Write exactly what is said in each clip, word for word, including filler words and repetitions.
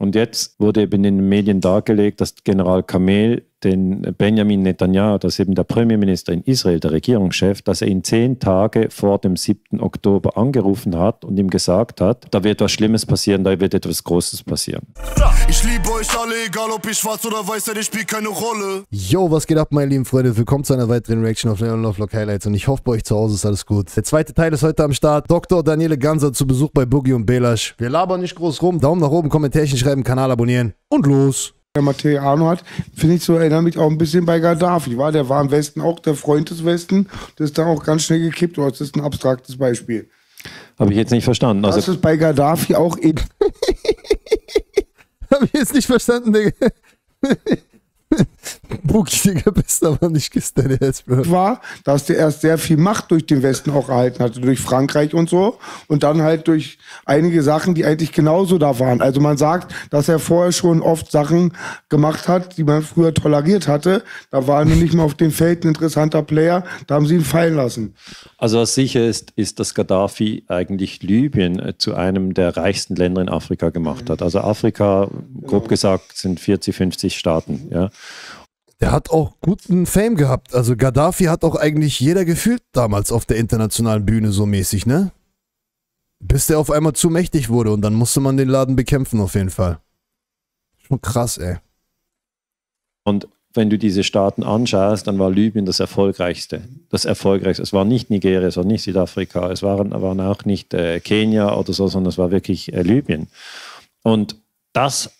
Und jetzt wurde eben in den Medien dargelegt, dass General Kamel den Benjamin Netanyahu, das ist eben der Premierminister in Israel, der Regierungschef, dass er ihn zehn Tage vor dem siebten Oktober angerufen hat und ihm gesagt hat, da wird was Schlimmes passieren, da wird etwas Großes passieren. Ich liebe euch alle, egal ob ich schwarz oder weiß seid, ich spiele keine Rolle. Yo, was geht ab, meine lieben Freunde? Willkommen zu einer weiteren Reaction auf den Unlock Highlights und ich hoffe, bei euch zu Hause ist alles gut. Der zweite Teil ist heute am Start. Doktor Daniele Ganser zu Besuch bei Boogie und Belasch. Wir labern nicht groß rum. Daumen nach oben, Kommentarchen schreiben, Kanal abonnieren und los. Der Matteo Arno hat, finde ich so, erinnert mich auch ein bisschen bei Gaddafi, war, der war im Westen auch der Freund des Westen, das ist dann auch ganz schnell gekippt, oder das ist ein abstraktes Beispiel. Habe ich jetzt nicht verstanden. Also das ist bei Gaddafi auch eben... Habe ich jetzt nicht verstanden, Digga. Boogie, Digga, bist aber nicht gestern erst, Bro. War, dass der erst sehr viel Macht durch den Westen auch erhalten hatte, durch Frankreich und so und dann halt durch einige Sachen, die eigentlich genauso da waren. Also man sagt, dass er vorher schon oft Sachen gemacht hat, die man früher toleriert hatte. Da war er nur nicht mehr auf dem Feld ein interessanter Player, da haben sie ihn fallen lassen. Also was sicher ist, ist, dass Gaddafi eigentlich Libyen zu einem der reichsten Länder in Afrika gemacht hat. Also Afrika, grob gesagt, sind vierzig, fünfzig Staaten, ja. Der hat auch guten Fame gehabt. Also Gaddafi hat auch eigentlich jeder gefühlt damals auf der internationalen Bühne so mäßig, ne? Bis der auf einmal zu mächtig wurde und dann musste man den Laden bekämpfen auf jeden Fall. Schon krass, ey. Und wenn du diese Staaten anschaust, dann war Libyen das erfolgreichste. Das erfolgreichste. Es war nicht Nigeria, es war nicht Südafrika, es waren, waren auch nicht äh, Kenia oder so, sondern es war wirklich äh, Libyen. Und das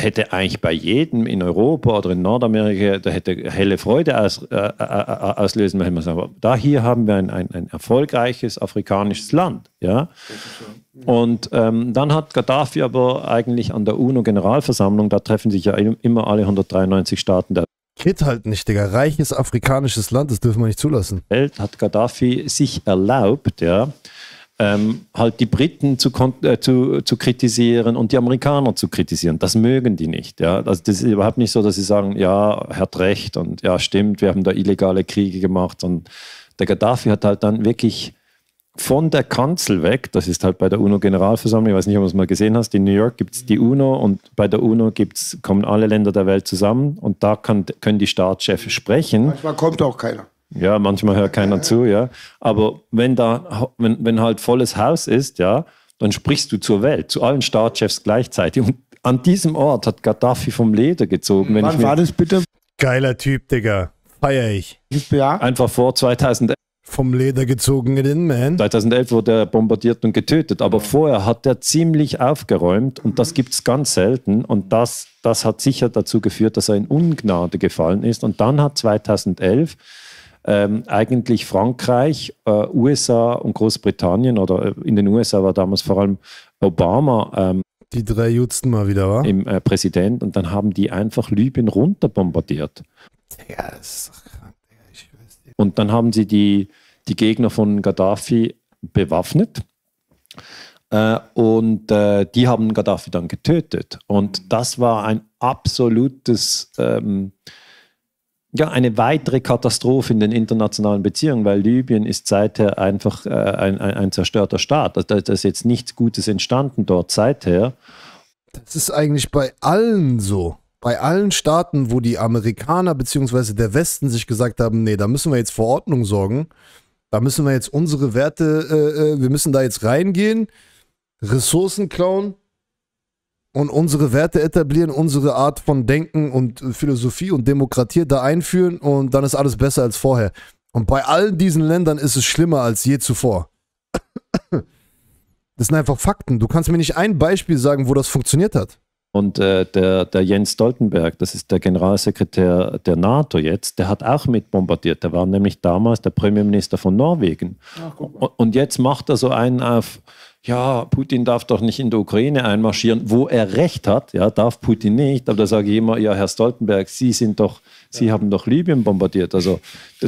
hätte eigentlich bei jedem in Europa oder in Nordamerika, da hätte helle Freude aus, äh, auslösen, wenn man sagt, aber da hier haben wir ein, ein, ein erfolgreiches afrikanisches Land. Ja? Und ähm, dann hat Gaddafi aber eigentlich an der U N O-Generalversammlung, da treffen sich ja immer alle hundertdreiundneunzig Staaten der Welt. Geht halt nicht, Digga. Reiches afrikanisches Land, das dürfen wir nicht zulassen. Hat Gaddafi sich erlaubt, ja, Ähm, halt die Briten zu, äh, zu, zu kritisieren und die Amerikaner zu kritisieren. Das mögen die nicht. Ja? Also das ist überhaupt nicht so, dass sie sagen, ja, er hat recht und ja, stimmt, wir haben da illegale Kriege gemacht. Und der Gaddafi hat halt dann wirklich von der Kanzel weg, das ist halt bei der U N O-Generalversammlung, ich weiß nicht, ob du es mal gesehen hast, in New York gibt es die U N O und bei der U N O gibt's, kommen alle Länder der Welt zusammen und da kann, können die Staatschefs sprechen. Manchmal kommt auch keiner. Ja, manchmal hört keiner zu, ja. Aber wenn da, wenn, wenn halt volles Haus ist, ja, dann sprichst du zur Welt, zu allen Staatschefs gleichzeitig. Und an diesem Ort hat Gaddafi vom Leder gezogen. Wenn Wann ich mir war das bitte? Geiler Typ, Digga. Feier ich. Ja. Einfach vor zweitausendelf. Vom Leder gezogenen Man. zweitausendelf wurde er bombardiert und getötet. Aber vorher hat er ziemlich aufgeräumt und das gibt es ganz selten. Und das, das hat sicher dazu geführt, dass er in Ungnade gefallen ist. Und dann hat zweitausendelf Ähm, eigentlich Frankreich, äh, U S A und Großbritannien oder in den U S A war damals vor allem Obama. Ähm, die drei jutzten mal wieder, wa? Im äh, Präsident und dann haben die einfach Libyen runter bombardiert. Ja, das ist krank, ich weiß nicht. Und dann haben sie die, die Gegner von Gaddafi bewaffnet. Äh, und äh, die haben Gaddafi dann getötet. Und das war ein absolutes... Ähm, Ja, eine weitere Katastrophe in den internationalen Beziehungen, weil Libyen ist seither einfach äh, ein, ein, ein zerstörter Staat. Da, da ist jetzt nichts Gutes entstanden dort seither. Das ist eigentlich bei allen so. Bei allen Staaten, wo die Amerikaner bzw. der Westen sich gesagt haben, nee, da müssen wir jetzt für Ordnung sorgen, da müssen wir jetzt unsere Werte, äh, wir müssen da jetzt reingehen, Ressourcen klauen, und unsere Werte etablieren, unsere Art von Denken und Philosophie und Demokratie da einführen und dann ist alles besser als vorher. Und bei all diesen Ländern ist es schlimmer als je zuvor. Das sind einfach Fakten. Du kannst mir nicht ein Beispiel sagen, wo das funktioniert hat. Und äh, der, der Jens Stoltenberg, das ist der Generalsekretär der NATO jetzt, der hat auch mit bombardiert. Der war nämlich damals der Premierminister von Norwegen. Ach, und, und jetzt macht er so einen auf... Ja, Putin darf doch nicht in die Ukraine einmarschieren, wo er recht hat, ja, darf Putin nicht, aber da sage ich immer, ja, Herr Stoltenberg, Sie sind doch, Sie ja. haben doch Libyen bombardiert, also. Das,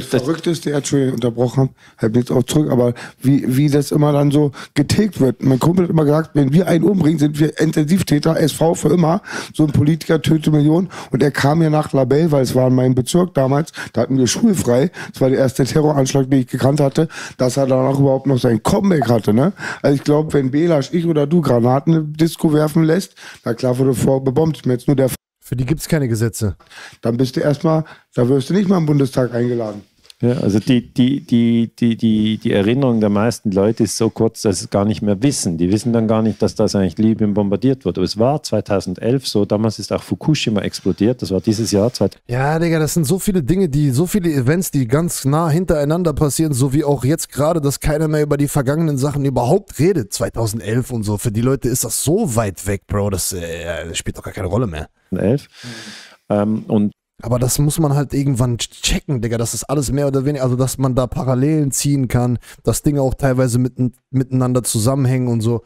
das, das Verrückteste, Entschuldigung, unterbrochen, halt jetzt auch zurück, aber wie, wie das immer dann so getilgt wird, mein Kumpel hat immer gesagt, wenn wir einen umbringen, sind wir Intensivtäter, S V für immer, so ein Politiker tötet Millionen und er kam hier nach Labelle, weil es war in meinem Bezirk damals, da hatten wir schulfrei, das war der erste Terroranschlag, den ich gekannt hatte, dass er danach überhaupt noch sein Comeback hatte, ne, also ich glaube, glaube, wenn Belasch, ich oder du Granaten in Disco werfen lässt, na klar wurde vorbebombt, mir jetzt nur der... Für die gibt es keine Gesetze. Dann bist du erstmal, da wirst du nicht mal im Bundestag eingeladen. Ja, also die, die, die, die, die, die Erinnerung der meisten Leute ist so kurz, dass sie es gar nicht mehr wissen. Die wissen dann gar nicht, dass das eigentlich Libyen bombardiert wurde. Aber es war zweitausendelf so, damals ist auch Fukushima explodiert, das war dieses Jahr. Ja, Digga, das sind so viele Dinge, die, so viele Events, die ganz nah hintereinander passieren, so wie auch jetzt gerade, dass keiner mehr über die vergangenen Sachen überhaupt redet, zweitausendelf und so. Für die Leute ist das so weit weg, Bro, das, äh, das spielt doch gar keine Rolle mehr. zweitausendelf Mhm. Ähm, und Aber das muss man halt irgendwann checken, Digga, das ist alles mehr oder weniger, also dass man da Parallelen ziehen kann, dass Dinge auch teilweise mitten, miteinander zusammenhängen und so.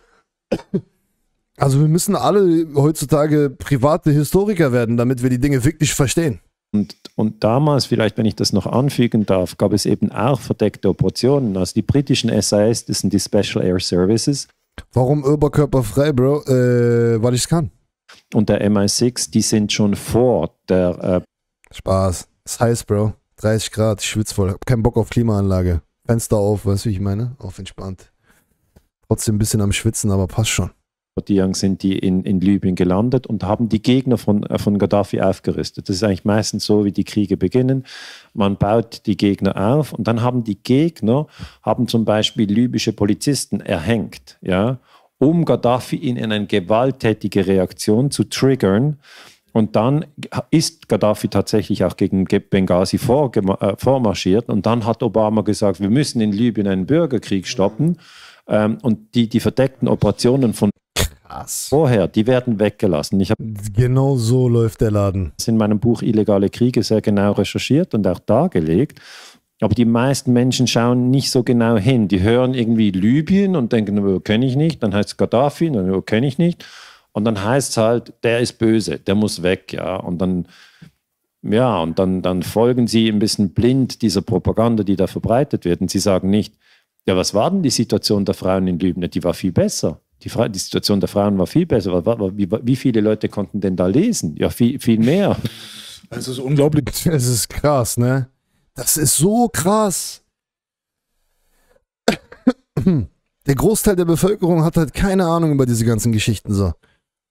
Also wir müssen alle heutzutage private Historiker werden, damit wir die Dinge wirklich verstehen. Und, und damals, vielleicht, wenn ich das noch anfügen darf, gab es eben auch verdeckte Operationen. Also die britischen S A S, das sind die Special Air Services. Warum überkörperfrei, Bro? Äh, weil ich es kann. Und der M I sechs, die sind schon vor der... Äh Spaß. Ist heiß, Bro. dreißig Grad, ich schwitze voll. Hab keinen Bock auf Klimaanlage. Fenster auf, weißt du, wie ich meine? Auf entspannt. Trotzdem ein bisschen am Schwitzen, aber passt schon. Sind die in, in Libyen gelandet und haben die Gegner von, von Gaddafi aufgerüstet. Das ist eigentlich meistens so, wie die Kriege beginnen. Man baut die Gegner auf und dann haben die Gegner, haben zum Beispiel libysche Polizisten erhängt, ja, um Gaddafi in, in eine gewalttätige Reaktion zu triggern. Und dann ist Gaddafi tatsächlich auch gegen Benghazi vor, äh, vormarschiert. Und dann hat Obama gesagt, wir müssen in Libyen einen Bürgerkrieg stoppen. Ähm, und die, die verdeckten Operationen von Krass. vorher, die werden weggelassen. Ich hab genau so läuft der Laden. Das in meinem Buch Illegale Kriege sehr genau recherchiert und auch dargelegt. Aber die meisten Menschen schauen nicht so genau hin. Die hören irgendwie Libyen und denken, kenne ich nicht. Dann heißt es Gaddafi, dann kenne ich nicht. Und dann heißt es halt, der ist böse, der muss weg, ja. Und dann, ja, und dann, dann folgen sie ein bisschen blind dieser Propaganda, die da verbreitet wird. Und sie sagen nicht, ja, was war denn die Situation der Frauen in Libyen? Die war viel besser. Die, die Situation der Frauen war viel besser. Wie, wie viele Leute konnten denn da lesen? Ja, viel, viel mehr. Es ist unglaublich, es ist krass, ne? Das ist so krass. Der Großteil der Bevölkerung hat halt keine Ahnung über diese ganzen Geschichten so.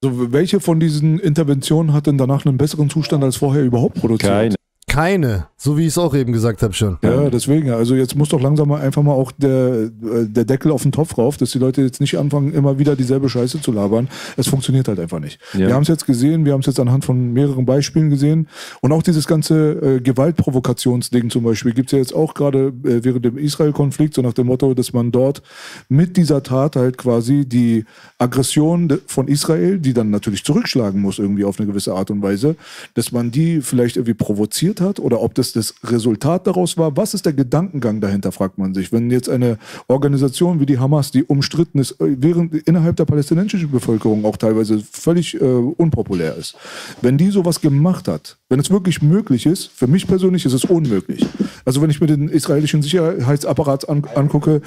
Also welche von diesen Interventionen hat denn danach einen besseren Zustand als vorher überhaupt produziert? Keine. Keine, so wie ich es auch eben gesagt habe schon. Ja, deswegen. Also jetzt muss doch langsam mal einfach mal auch der, der Deckel auf den Topf rauf, dass die Leute jetzt nicht anfangen, immer wieder dieselbe Scheiße zu labern. Es funktioniert halt einfach nicht. Ja. Wir haben es jetzt gesehen, wir haben es jetzt anhand von mehreren Beispielen gesehen. Und auch dieses ganze äh, Gewaltprovokationsding zum Beispiel gibt es ja jetzt auch gerade äh, während dem Israel-Konflikt, so nach dem Motto, dass man dort mit dieser Tat halt quasi die Aggression von Israel, die dann natürlich zurückschlagen muss irgendwie auf eine gewisse Art und Weise, dass man die vielleicht irgendwie provoziert hat. Hat, oder ob das das Resultat daraus war. Was ist der Gedankengang dahinter, fragt man sich. Wenn jetzt eine Organisation wie die Hamas, die umstritten ist, während innerhalb der palästinensischen Bevölkerung auch teilweise völlig äh, unpopulär ist, wenn die sowas gemacht hat, wenn es wirklich möglich ist, für mich persönlich ist es unmöglich. Also wenn ich mir den israelischen Sicherheitsapparat an, angucke,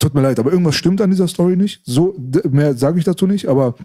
tut mir leid, aber irgendwas stimmt an dieser Story nicht. So, mehr sage ich dazu nicht, aber...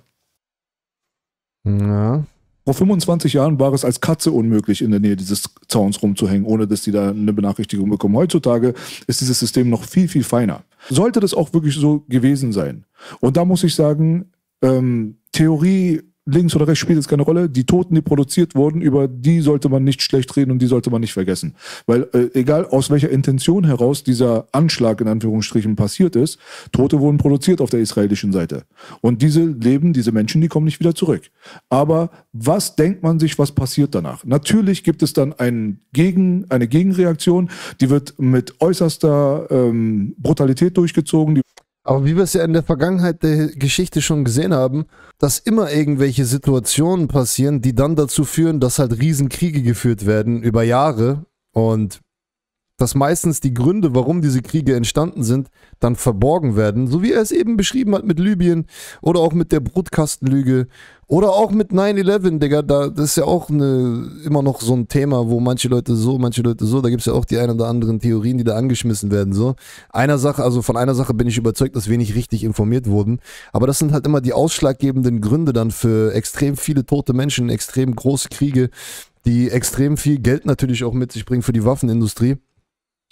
Ja... Vor fünfundzwanzig Jahren war es als Katze unmöglich, in der Nähe dieses Zauns rumzuhängen, ohne dass die da eine Benachrichtigung bekommen. Heutzutage ist dieses System noch viel, viel feiner. Sollte das auch wirklich so gewesen sein? Und da muss ich sagen, ähm, Theorie links oder rechts spielt jetzt keine Rolle. Die Toten, die produziert wurden, über die sollte man nicht schlecht reden und die sollte man nicht vergessen. Weil äh, egal aus welcher Intention heraus dieser Anschlag in Anführungsstrichen passiert ist, Tote wurden produziert auf der israelischen Seite. Und diese leben, diese Menschen, die kommen nicht wieder zurück. Aber was denkt man sich, was passiert danach? Natürlich gibt es dann einen Gegen, eine Gegenreaktion, die wird mit äußerster ähm, Brutalität durchgezogen. Die Aber wie wir es ja in der Vergangenheit der Geschichte schon gesehen haben, dass immer irgendwelche Situationen passieren, die dann dazu führen, dass halt Riesenkriege geführt werden über Jahre und dass meistens die Gründe, warum diese Kriege entstanden sind, dann verborgen werden, so wie er es eben beschrieben hat mit Libyen oder auch mit der Brutkastenlüge oder auch mit neun elf, Digga, da, das ist ja auch eine, immer noch so ein Thema, wo manche Leute so, manche Leute so, da gibt es ja auch die ein oder anderen Theorien, die da angeschmissen werden, so. Einer Sache, also von einer Sache bin ich überzeugt, dass wir nicht richtig informiert wurden, aber das sind halt immer die ausschlaggebenden Gründe dann für extrem viele tote Menschen, extrem große Kriege, die extrem viel Geld natürlich auch mit sich bringen für die Waffenindustrie.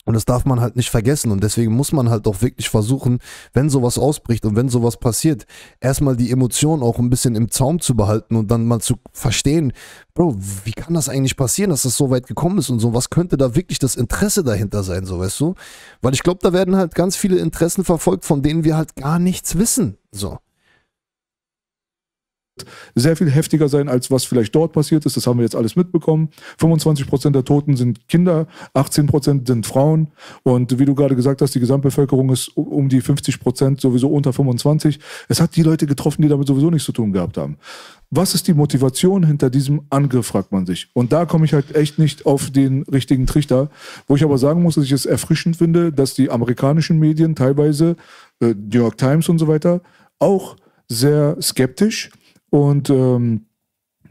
Und das darf man halt nicht vergessen und deswegen muss man halt auch wirklich versuchen, wenn sowas ausbricht und wenn sowas passiert, erstmal die Emotionen auch ein bisschen im Zaum zu behalten und dann mal zu verstehen, Bro, wie kann das eigentlich passieren, dass das so weit gekommen ist und so, was könnte da wirklich das Interesse dahinter sein, so, weißt du? Weil ich glaube, da werden halt ganz viele Interessen verfolgt, von denen wir halt gar nichts wissen, so. Sehr viel heftiger sein, als was vielleicht dort passiert ist. Das haben wir jetzt alles mitbekommen. fünfundzwanzig Prozent der Toten sind Kinder, achtzehn Prozent sind Frauen. Und wie du gerade gesagt hast, die Gesamtbevölkerung ist um die fünfzig Prozent sowieso unter fünfundzwanzig. Es hat die Leute getroffen, die damit sowieso nichts zu tun gehabt haben. Was ist die Motivation hinter diesem Angriff, fragt man sich. Und da komme ich halt echt nicht auf den richtigen Trichter. Wo ich aber sagen muss, dass ich es erfrischend finde, dass die amerikanischen Medien teilweise, äh, New York Times und so weiter, auch sehr skeptisch und ähm,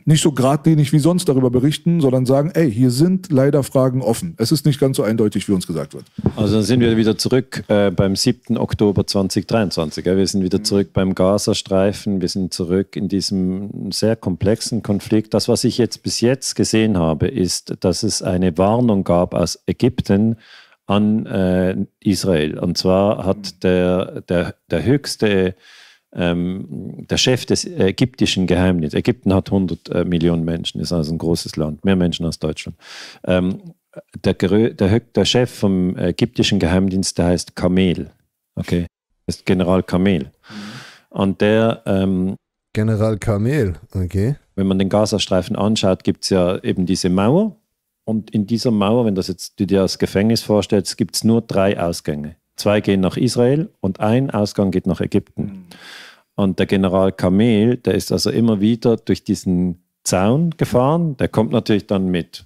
nicht so geradlinig wie sonst darüber berichten, sondern sagen, ey, hier sind leider Fragen offen. Es ist nicht ganz so eindeutig, wie uns gesagt wird. Also dann sind wir wieder zurück äh, beim siebten Oktober zweitausenddreiundzwanzig. Ja? Wir sind wieder zurück beim Gazastreifen, wir sind zurück in diesem sehr komplexen Konflikt. Das, was ich jetzt bis jetzt gesehen habe, ist, dass es eine Warnung gab aus Ägypten an äh, Israel. Und zwar hat der, der, der höchste Ähm, der Chef des ägyptischen Geheimdienstes, Ägypten hat hundert Millionen Menschen, ist also ein großes Land, mehr Menschen als Deutschland. Ähm, der, der, der Chef vom ägyptischen Geheimdienst, der heißt Kamel, okay, das ist General Kamel. Und der ähm, General Kamel, okay. Wenn man den Gazastreifen anschaut, gibt es ja eben diese Mauer und in dieser Mauer, wenn das jetzt, du dir das Gefängnis vorstellst, gibt es nur drei Ausgänge. Zwei gehen nach Israel und ein Ausgang geht nach Ägypten. Und der General Kamel, der ist also immer wieder durch diesen Zaun gefahren. Der kommt natürlich dann mit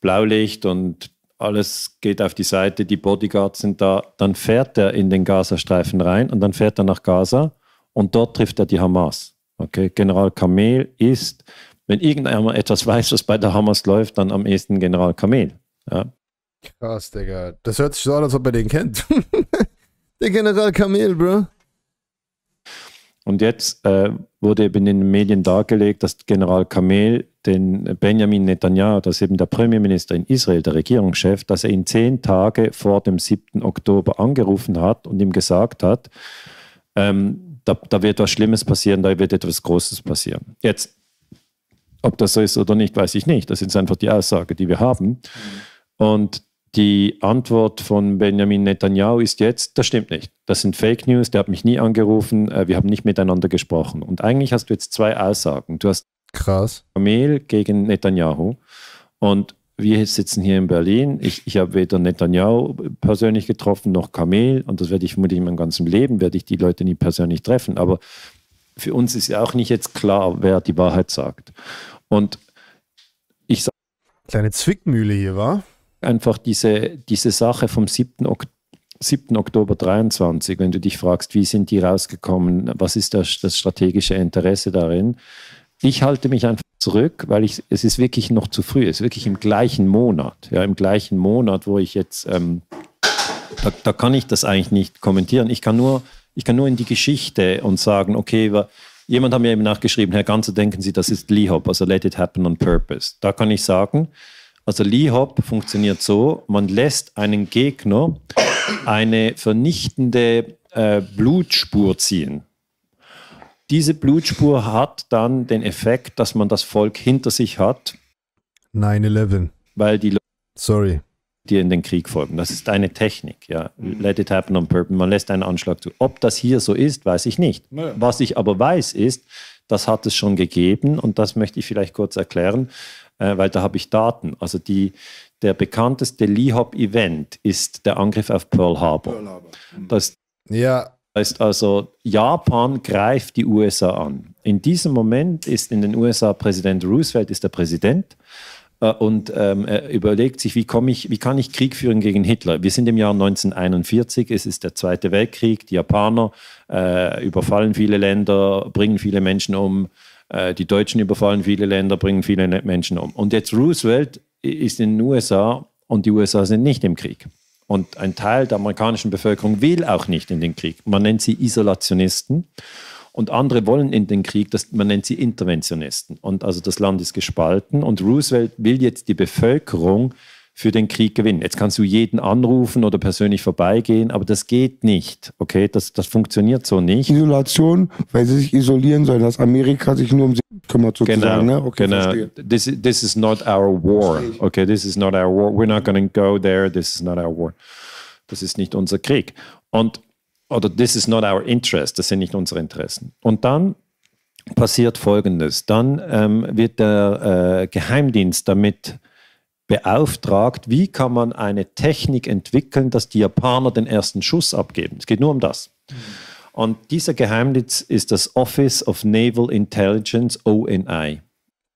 Blaulicht und alles geht auf die Seite, die Bodyguards sind da. Dann fährt er in den Gazastreifen rein und dann fährt er nach Gaza und dort trifft er die Hamas. Okay? General Kamel ist, wenn irgendjemand etwas weiß, was bei der Hamas läuft, dann am ehesten General Kamel. Ja. Krass, Digga. Das hört sich so an, als ob er den kennt. Der General Kamel, Bro. Und jetzt äh, wurde eben in den Medien dargelegt, dass General Kamel den Benjamin Netanyahu, das ist eben der Premierminister in Israel, der Regierungschef, dass er ihn zehn Tage vor dem siebten Oktober angerufen hat und ihm gesagt hat, ähm, da, da wird was Schlimmes passieren, da wird etwas Großes passieren. Jetzt, ob das so ist oder nicht, weiß ich nicht. Das ist einfach die Aussage, die wir haben. Und die Antwort von Benjamin Netanyahu ist jetzt, das stimmt nicht. Das sind Fake News, der hat mich nie angerufen, wir haben nicht miteinander gesprochen. Und eigentlich hast du jetzt zwei Aussagen. Du hast Krass. Kamel gegen Netanyahu und wir sitzen hier in Berlin. Ich, ich habe weder Netanyahu persönlich getroffen, noch Kamel und das werde ich vermutlich in meinem ganzen Leben, werde ich die Leute nie persönlich treffen. Aber für uns ist ja auch nicht jetzt klar, wer die Wahrheit sagt. Und ich sage... Kleine Zwickmühle hier, wa? Einfach diese, diese Sache vom siebten Oktober dreiundzwanzig, wenn du dich fragst, wie sind die rausgekommen, was ist das, das strategische Interesse darin? Ich halte mich einfach zurück, weil ich, es ist wirklich noch zu früh, es ist wirklich im gleichen Monat, ja, im gleichen Monat, wo ich jetzt, ähm, da, da kann ich das eigentlich nicht kommentieren. Ich kann nur, ich kann nur in die Geschichte und sagen, okay, jemand hat mir eben nachgeschrieben, Herr Ganser, denken Sie, das ist Lihop, also let it happen on purpose. Da kann ich sagen, also Lihop funktioniert so, man lässt einen Gegner eine vernichtende äh, Blutspur ziehen. Diese Blutspur hat dann den Effekt, dass man das Volk hinter sich hat. neun elf. Weil die Leute, sorry, die in den Krieg folgen. Das ist eine Technik. Ja. Let it happen on purpose. Man lässt einen Anschlag zu. Ob das hier so ist, weiß ich nicht. Nö. Was ich aber weiß ist, das hat es schon gegeben und das möchte ich vielleicht kurz erklären, weil da habe ich Daten. Also die, der bekannteste Lihop-Event ist der Angriff auf Pearl Harbor. Pearl Harbor. Das ja. heißt also, Japan greift die U S A an. In diesem Moment ist in den U S A Präsident Roosevelt ist der Präsident äh, und ähm, er überlegt sich, wie, komme ich, wie kann ich Krieg führen gegen Hitler? Wir sind im Jahr neunzehnhunderteinundvierzig, es ist der Zweite Weltkrieg, die Japaner äh, überfallen viele Länder, bringen viele Menschen um. Die Deutschen überfallen viele Länder, bringen viele Menschen um. Und jetzt Roosevelt ist in den U S A und die U S A sind nicht im Krieg. Und ein Teil der amerikanischen Bevölkerung will auch nicht in den Krieg. Man nennt sie Isolationisten und andere wollen in den Krieg, das, man nennt sie Interventionisten. Und also das Land ist gespalten und Roosevelt will jetzt die Bevölkerung für den Krieg gewinnen. Jetzt kannst du jeden anrufen oder persönlich vorbeigehen, aber das geht nicht. Okay, das, das funktioniert so nicht. Isolation, weil sie sich isolieren sollen, dass Amerika sich nur um sie kümmert sozusagen. Genau, ne? Okay, genau. This, this is not our war. Okay, this is not our war. We're not going to go there. This is not our war. Das ist nicht unser Krieg. Und, oder this is not our interest. Das sind nicht unsere Interessen. Und dann passiert Folgendes. Dann ähm, wird der äh, Geheimdienst damit beauftragt, wie kann man eine Technik entwickeln, dass die Japaner den ersten Schuss abgeben. Es geht nur um das. Mhm. Und dieser Geheimdienst ist das Office of Naval Intelligence, O N I.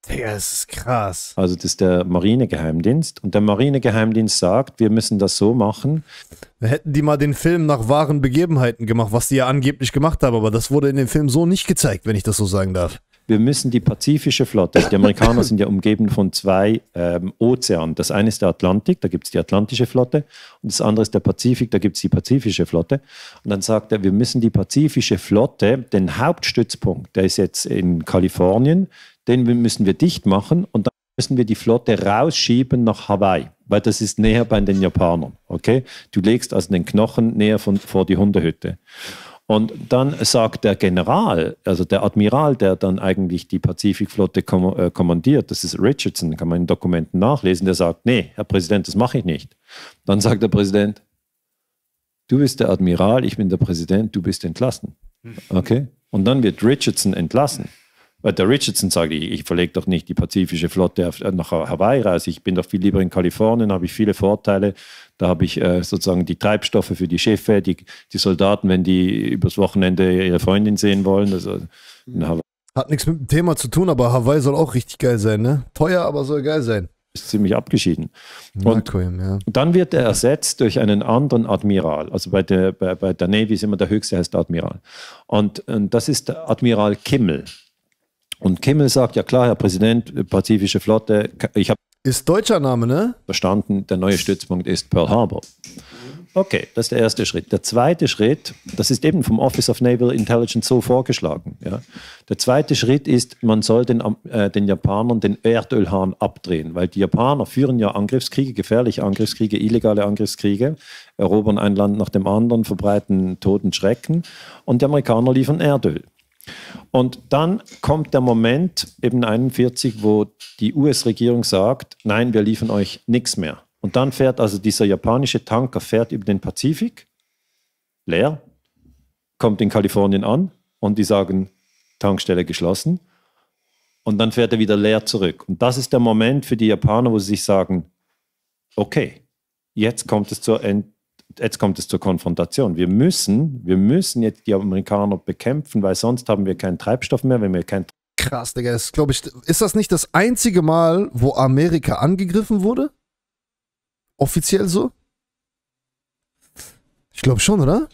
Ja, das ist krass. Also das ist der Marinegeheimdienst. Und der Marinegeheimdienst sagt, wir müssen das so machen. Hätten die mal den Film nach wahren Begebenheiten gemacht, was die ja angeblich gemacht haben, aber das wurde in dem Film so nicht gezeigt, wenn ich das so sagen darf. Wir müssen die pazifische Flotte, die Amerikaner sind ja umgeben von zwei ähm, Ozeanen. Das eine ist der Atlantik, da gibt es die atlantische Flotte. Und das andere ist der Pazifik, da gibt es die pazifische Flotte. Und dann sagt er, wir müssen die pazifische Flotte, den Hauptstützpunkt, der ist jetzt in Kalifornien, den müssen wir dicht machen und dann müssen wir die Flotte rausschieben nach Hawaii, weil das ist näher bei den Japanern. Okay? Du legst also den Knochen näher von, vor die Hundehütte. Und dann sagt der General, also der Admiral, der dann eigentlich die Pazifikflotte kom äh, kommandiert, das ist Richardson, kann man in Dokumenten nachlesen, der sagt, nee, Herr Präsident, das mache ich nicht. Dann sagt der Präsident, du bist der Admiral, ich bin der Präsident, du bist entlassen. Okay? Und dann wird Richardson entlassen. Weil der Richardson sagt, ich, ich verlege doch nicht die pazifische Flotte auf, nach Hawaii raus, ich bin doch viel lieber in Kalifornien, habe ich viele Vorteile, da habe ich äh, sozusagen die Treibstoffe für die Schiffe, die, die Soldaten, wenn die übers Wochenende ihre Freundin sehen wollen. Also in Hawaii. Hat nichts mit dem Thema zu tun, aber Hawaii soll auch richtig geil sein, ne? Teuer, aber soll geil sein. Ist ziemlich abgeschieden. Und Marcoim, ja. Dann wird er ersetzt durch einen anderen Admiral. Also bei der, bei, bei der Navy ist immer der höchste, heißt der Admiral. Und, und das ist der Admiral Kimmel. Und Kimmel sagt, ja klar, Herr Präsident, pazifische Flotte, ich habe... Ist deutscher Name, ne? Verstanden, der neue Stützpunkt ist Pearl Harbor. Okay, das ist der erste Schritt. Der zweite Schritt, das ist eben vom Office of Naval Intelligence so vorgeschlagen. Ja. Der zweite Schritt ist, man soll den, äh, den Japanern den Erdölhahn abdrehen, weil die Japaner führen ja Angriffskriege, gefährliche Angriffskriege, illegale Angriffskriege, erobern ein Land nach dem anderen, verbreiten toten Schrecken und die Amerikaner liefern Erdöl. Und dann kommt der Moment, eben neunzehnhunderteinundvierzig, wo die U S-Regierung sagt, nein, wir liefern euch nichts mehr. Und dann fährt also dieser japanische Tanker fährt über den Pazifik, leer, kommt in Kalifornien an und die sagen, Tankstelle geschlossen. Und dann fährt er wieder leer zurück. Und das ist der Moment für die Japaner, wo sie sich sagen, okay, jetzt kommt es zur End. Jetzt kommt es zur Konfrontation. Wir müssen, wir müssen jetzt die Amerikaner bekämpfen, weil sonst haben wir keinen Treibstoff mehr, wenn wir keinen... Krass, Digga. Das, glaub ich, ist das nicht das einzige Mal, wo Amerika angegriffen wurde? Offiziell so? Ich glaube schon, oder?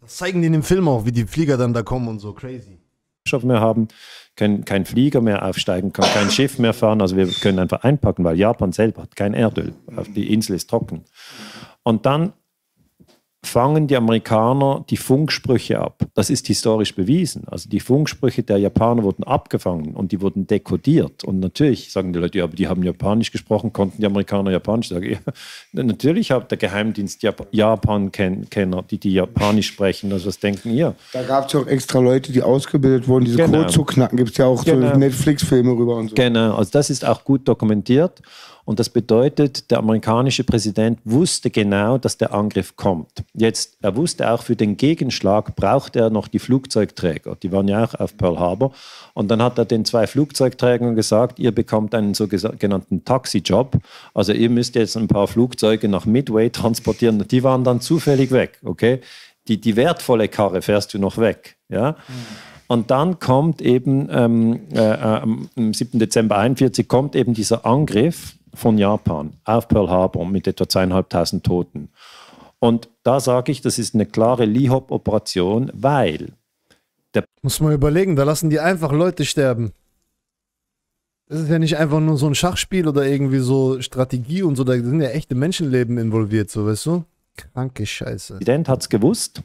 Das zeigen die in dem Film auch, wie die Flieger dann da kommen und so. Crazy. Treibstoff mehr haben, können kein Flieger mehr aufsteigen, kann kein Schiff mehr fahren, also wir können einfach einpacken, weil Japan selber hat kein Erdöl, die Insel ist trocken. Und dann fangen die Amerikaner die Funksprüche ab. Das ist historisch bewiesen. Also die Funksprüche der Japaner wurden abgefangen und die wurden dekodiert. Und natürlich sagen die Leute, ja, aber die haben Japanisch gesprochen, konnten die Amerikaner Japanisch sagen. Ja, natürlich hat der Geheimdienst Jap Japan-Kenner, die die Japanisch sprechen. Also was denken ihr? Da gab es ja auch extra Leute, die ausgebildet wurden, diese genau. Code zu knacken. Gibt es ja auch genau. so Netflix-Filme rüber und so. Genau, also das ist auch gut dokumentiert. Und das bedeutet, der amerikanische Präsident wusste genau, dass der Angriff kommt. Jetzt, er wusste auch, für den Gegenschlag braucht er noch die Flugzeugträger. Die waren ja auch auf Pearl Harbor. Und dann hat er den zwei Flugzeugträgern gesagt, ihr bekommt einen sogenannten Taxijob. Also ihr müsst jetzt ein paar Flugzeuge nach Midway transportieren. Die waren dann zufällig weg. Okay? Die, die wertvolle Karre fährst du noch weg. Ja? Mhm. Und dann kommt eben, ähm, äh, am siebten Dezember neunzehnhunderteinundvierzig kommt eben dieser Angriff von Japan auf Pearl Harbor mit etwa zweieinhalbtausend Toten. Und da sage ich, das ist eine klare Lihop-Operation, weil... Der Muss man überlegen, da lassen die einfach Leute sterben. Das ist ja nicht einfach nur so ein Schachspiel oder irgendwie so Strategie und so, da sind ja echte Menschenleben involviert, so weißt du? Kranke Scheiße. Der Präsident hat es gewusst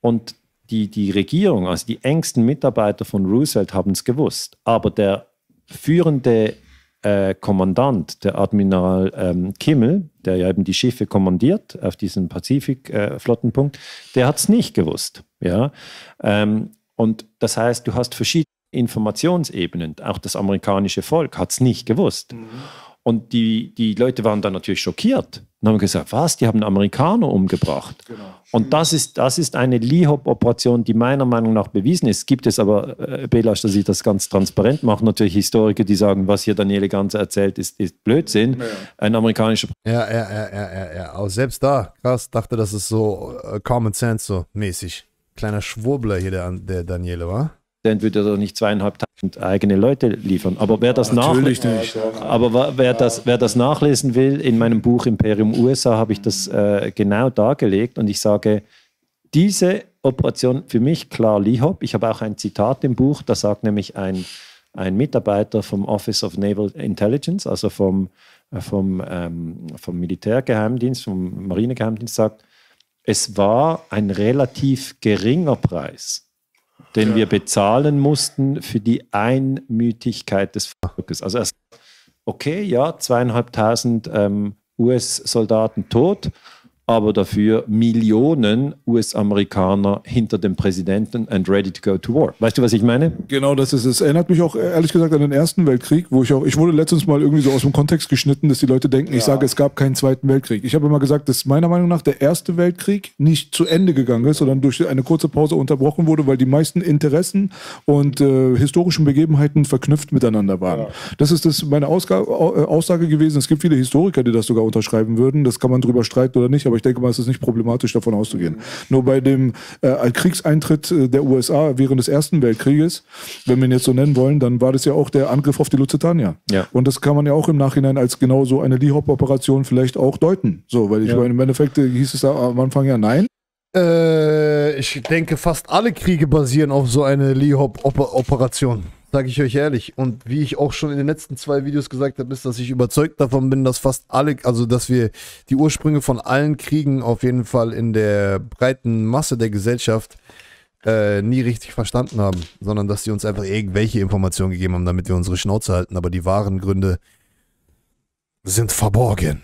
und die, die Regierung, also die engsten Mitarbeiter von Roosevelt haben es gewusst, aber der führende äh, Kommandant, der Admiral ähm, Kimmel, der ja eben die Schiffe kommandiert auf diesem Pazifik-Flottenpunkt, äh, der hat es nicht gewusst. Ja? Ähm, und das heißt, du hast verschiedene Informationsebenen. Auch das amerikanische Volk hat es nicht gewusst. Mhm. Und die, die Leute waren dann natürlich schockiert und haben gesagt, was, die haben einen Amerikaner umgebracht. Genau. Und das ist, das ist eine Lihop-Operation, die meiner Meinung nach bewiesen ist. Gibt es aber, äh, Belasch, dass ich das ganz transparent mache, natürlich Historiker, die sagen, was hier Daniele Ganser erzählt, ist, ist Blödsinn. Ja. Ein amerikanischer... Ja, ja, ja, ja, ja. Auch selbst da, krass, dachte, das ist so uh, Common Sense so mäßig. Kleiner Schwurbler hier, der, der Daniele, wa? Dann würde er doch nicht zweieinhalbtausend eigene Leute liefern. Aber wer das, Natürlich nicht. Aber wer das, wer das nachlesen will, in meinem Buch Imperium U S A habe ich das äh, genau dargelegt. Und ich sage, diese Operation für mich klar Lihop. Ich habe auch ein Zitat im Buch, da sagt nämlich ein, ein Mitarbeiter vom Office of Naval Intelligence, also vom, vom, ähm, vom Militärgeheimdienst, vom Marinegeheimdienst, sagt, es war ein relativ geringer Preis, den ja. wir bezahlen mussten für die Einmütigkeit des Volkes. Also erst, okay, ja, zweieinhalbtausend ähm, U S-Soldaten tot, aber dafür Millionen U S-Amerikaner hinter dem Präsidenten and ready to go to war. Weißt du, was ich meine? Genau, das ist es. Erinnert mich auch, ehrlich gesagt, an den Ersten Weltkrieg, wo ich auch, ich wurde letztens mal irgendwie so aus dem Kontext geschnitten, dass die Leute denken, ja. ich sage, es gab keinen Zweiten Weltkrieg. Ich habe immer gesagt, dass meiner Meinung nach der Erste Weltkrieg nicht zu Ende gegangen ist, sondern durch eine kurze Pause unterbrochen wurde, weil die meisten Interessen und äh, historischen Begebenheiten verknüpft miteinander waren. Ja. Das ist das meine Ausga- Aussage gewesen. Es gibt viele Historiker, die das sogar unterschreiben würden. Das kann man drüber streiten oder nicht, aber ich denke mal, es ist nicht problematisch, davon auszugehen. Nur bei dem äh, Kriegseintritt der U S A während des Ersten Weltkrieges, wenn wir ihn jetzt so nennen wollen, dann war das ja auch der Angriff auf die Lusitania. Ja. Und das kann man ja auch im Nachhinein als genau so eine Lihop-Operation vielleicht auch deuten. So, weil ich ja. meine, im Endeffekt hieß es am Anfang ja nein. Äh, ich denke, fast alle Kriege basieren auf so eine Lihop-Operation. Sage ich euch ehrlich. Und wie ich auch schon in den letzten zwei Videos gesagt habe, ist, dass ich überzeugt davon bin, dass fast alle, also dass wir die Ursprünge von allen Kriegen auf jeden Fall in der breiten Masse der Gesellschaft äh, nie richtig verstanden haben, sondern dass die uns einfach irgendwelche Informationen gegeben haben, damit wir unsere Schnauze halten. Aber die wahren Gründe sind verborgen.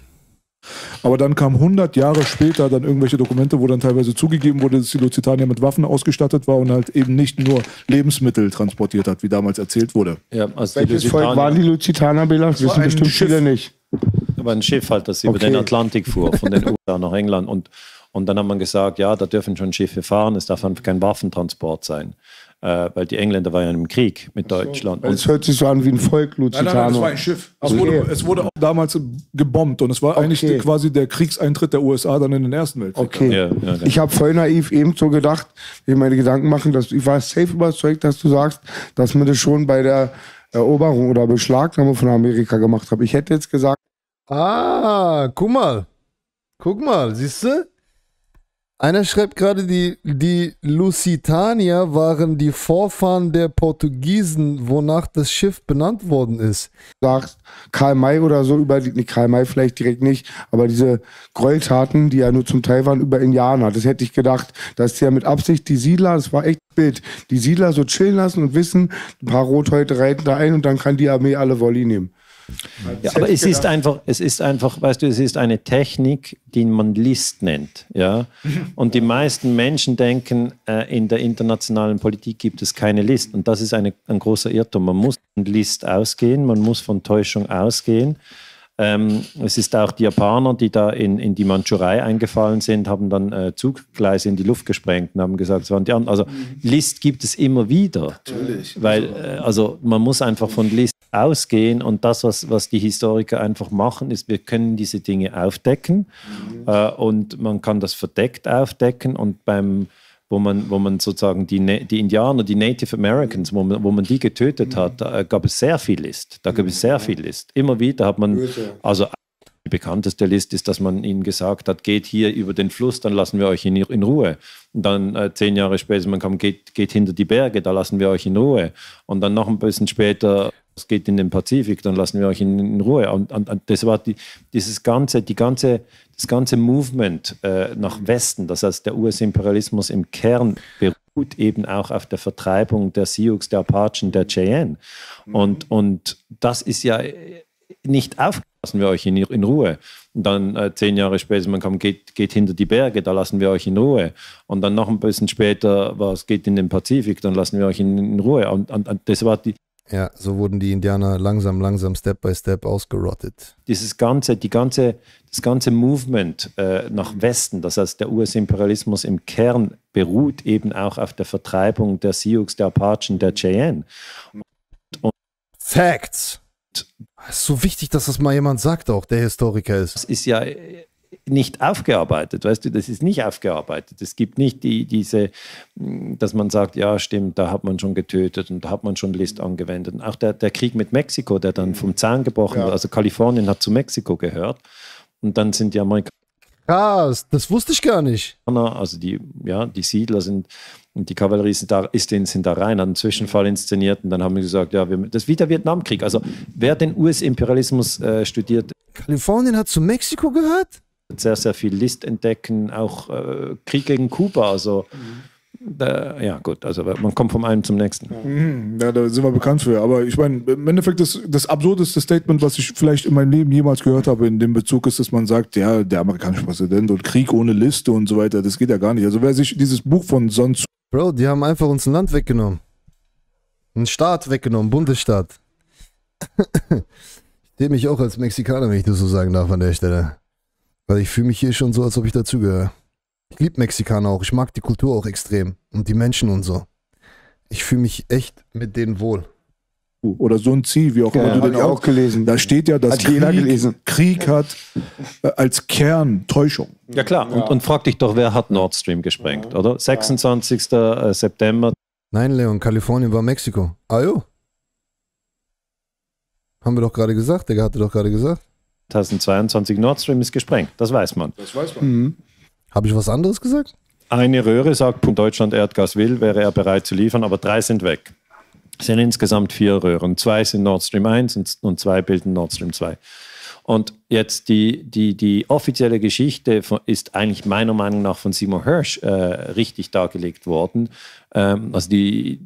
Aber dann kamen hundert Jahre später dann irgendwelche Dokumente, wo dann teilweise zugegeben wurde, dass die Lusitania mit Waffen ausgestattet war und halt eben nicht nur Lebensmittel transportiert hat, wie damals erzählt wurde. Ja, also welches Volk waren die Lusitanier, Belasch? Wissen bestimmt viele nicht. Aber ein Schiff halt, das okay. über den Atlantik fuhr, von den U S A nach England. Und, und dann hat man gesagt, ja, da dürfen schon Schiffe fahren, es darf kein Waffentransport sein. Äh, weil die Engländer waren ja im Krieg mit so, Deutschland. Es hört sich so an wie ein Volk, Lusitano. Nein, nein, das war ein Schiff. Es, okay. wurde, es wurde auch damals gebombt und es war okay. eigentlich quasi der Kriegseintritt der U S A dann in den Ersten Weltkrieg. Okay. Ja, ja, genau. Ich habe voll naiv eben so gedacht, ich meine Gedanken machen, dass ich war safe überzeugt, dass du sagst, dass man das schon bei der Eroberung oder Beschlagnahme von Amerika gemacht hat. Ich hätte jetzt gesagt, ah, guck mal, guck mal, siehst du? Einer schreibt gerade, die, die Lusitania waren die Vorfahren der Portugiesen, wonach das Schiff benannt worden ist. Du sagst Karl May oder so, über die, Karl May vielleicht direkt nicht, aber diese Gräueltaten, die ja nur zum Teil waren, über Indianer, das hätte ich gedacht, dass die ja mit Absicht die Siedler, das war echt Bild, die Siedler so chillen lassen und wissen, ein paar Rothäute reiten da ein und dann kann die Armee alle Volley nehmen. Ja, aber es ist einfach, es ist einfach, weißt du, es ist eine Technik, die man List nennt, ja. Und die meisten Menschen denken, äh, in der internationalen Politik gibt es keine List. Und das ist eine, ein großer Irrtum. Man muss von List ausgehen, man muss von Täuschung ausgehen. Ähm, es ist auch die Japaner, die da in, in die Mandschurei eingefallen sind, haben dann äh, Zuggleise in die Luft gesprengt und haben gesagt, es waren die anderen. Also List gibt es immer wieder. Natürlich. Weil, äh, also man muss einfach von List ausgehen und das, was, was die Historiker einfach machen, ist, wir können diese Dinge aufdecken mhm. äh, und man kann das verdeckt aufdecken und beim Wo man, wo man sozusagen die, die Indianer, die Native Americans, wo man, wo man die getötet hat, da gab es sehr viel List. Da gab es sehr viel List. Immer wieder hat man, also die bekannteste List ist, dass man ihnen gesagt hat, geht hier über den Fluss, dann lassen wir euch in, in Ruhe. Und dann äh, zehn Jahre später, man kam, geht, geht hinter die Berge, da lassen wir euch in Ruhe. Und dann noch ein bisschen später, es geht in den Pazifik, dann lassen wir euch in, in Ruhe. Und, und, und das war die, dieses ganze, die ganze... Das ganze Movement äh, nach Westen, das heißt der U S-Imperialismus im Kern beruht eben auch auf der Vertreibung der Sioux, der Apachen, der Cheyenne. Und, und das ist ja nicht auf. Lassen wir euch in, in Ruhe. Und dann äh, zehn Jahre später, man kommt, geht, geht hinter die Berge, da lassen wir euch in Ruhe. Und dann noch ein bisschen später, was geht in den Pazifik, dann lassen wir euch in, in Ruhe. Und, und, und das war die... Ja, so wurden die Indianer langsam, langsam, Step by Step ausgerottet. Dieses ganze, die ganze, das ganze Movement äh, nach Westen, das heißt der U S-Imperialismus im Kern beruht eben auch auf der Vertreibung der Sioux, der Apachen, der Cheyenne. Und Facts! Es ist so wichtig, dass das mal jemand sagt auch, der Historiker ist. Das ist ja nicht aufgearbeitet, weißt du, das ist nicht aufgearbeitet. Es gibt nicht die, diese, dass man sagt, ja stimmt, da hat man schon getötet und da hat man schon List angewendet. Und auch der, der Krieg mit Mexiko, der dann vom Zaun gebrochen ja. wurde, also Kalifornien hat zu Mexiko gehört und dann sind die Amerikaner. Krass, das wusste ich gar nicht. Also die, ja, die Siedler sind und die Kavallerie sind da, ist, sind da rein, hat einen Zwischenfall inszeniert und dann haben wir gesagt, ja, wir, das ist wie der Vietnamkrieg. Also wer den U S-Imperialismus äh, studiert. Kalifornien hat zu Mexiko gehört? Sehr, sehr viel List entdecken, auch äh, Krieg gegen Kuba, also mhm. äh, ja gut, also man kommt vom einen zum nächsten. Mhm, ja, da sind wir bekannt für, aber ich meine, im Endeffekt das, das absurdeste Statement, was ich vielleicht in meinem Leben jemals gehört habe in dem Bezug ist, dass man sagt, ja, der amerikanische Präsident und Krieg ohne Liste und so weiter, das geht ja gar nicht. Also wer sich dieses Buch von sonst... Bro, die haben einfach uns ein Land weggenommen. Einen Staat weggenommen, Bundesstaat. Ich sehe mich auch als Mexikaner, wenn ich das so sagen darf an der Stelle. Weil ich fühle mich hier schon so, als ob ich dazugehöre. Ich liebe Mexikaner auch. Ich mag die Kultur auch extrem. Und die Menschen und so. Ich fühle mich echt mit denen wohl. Oder so ein Ziel, wie auch immer ja, du den auch, auch gelesen. Da steht ja, dass hat jeder Krieg, gelesen. Krieg hat äh, als Kern Täuschung. Ja klar. Ja. Und, und frag dich doch, wer hat Nord Stream gesprengt, ja. oder? sechsundzwanzigster September. Nein, Leon, Kalifornien war Mexiko. Ah jo. Haben wir doch gerade gesagt. Der hatte doch gerade gesagt. zweitausendzweiundzwanzig Nord Stream ist gesprengt, das weiß man. Das weiß man. Mhm. Habe ich was anderes gesagt? Eine Röhre sagt, wenn Deutschland Erdgas will, wäre er bereit zu liefern, aber drei sind weg. Es sind insgesamt vier Röhren. Zwei sind Nord Stream eins und, und zwei bilden Nord Stream zwei. Und jetzt die, die, die offizielle Geschichte von, ist eigentlich meiner Meinung nach von Seymour Hersh äh, richtig dargelegt worden. Ähm, also die,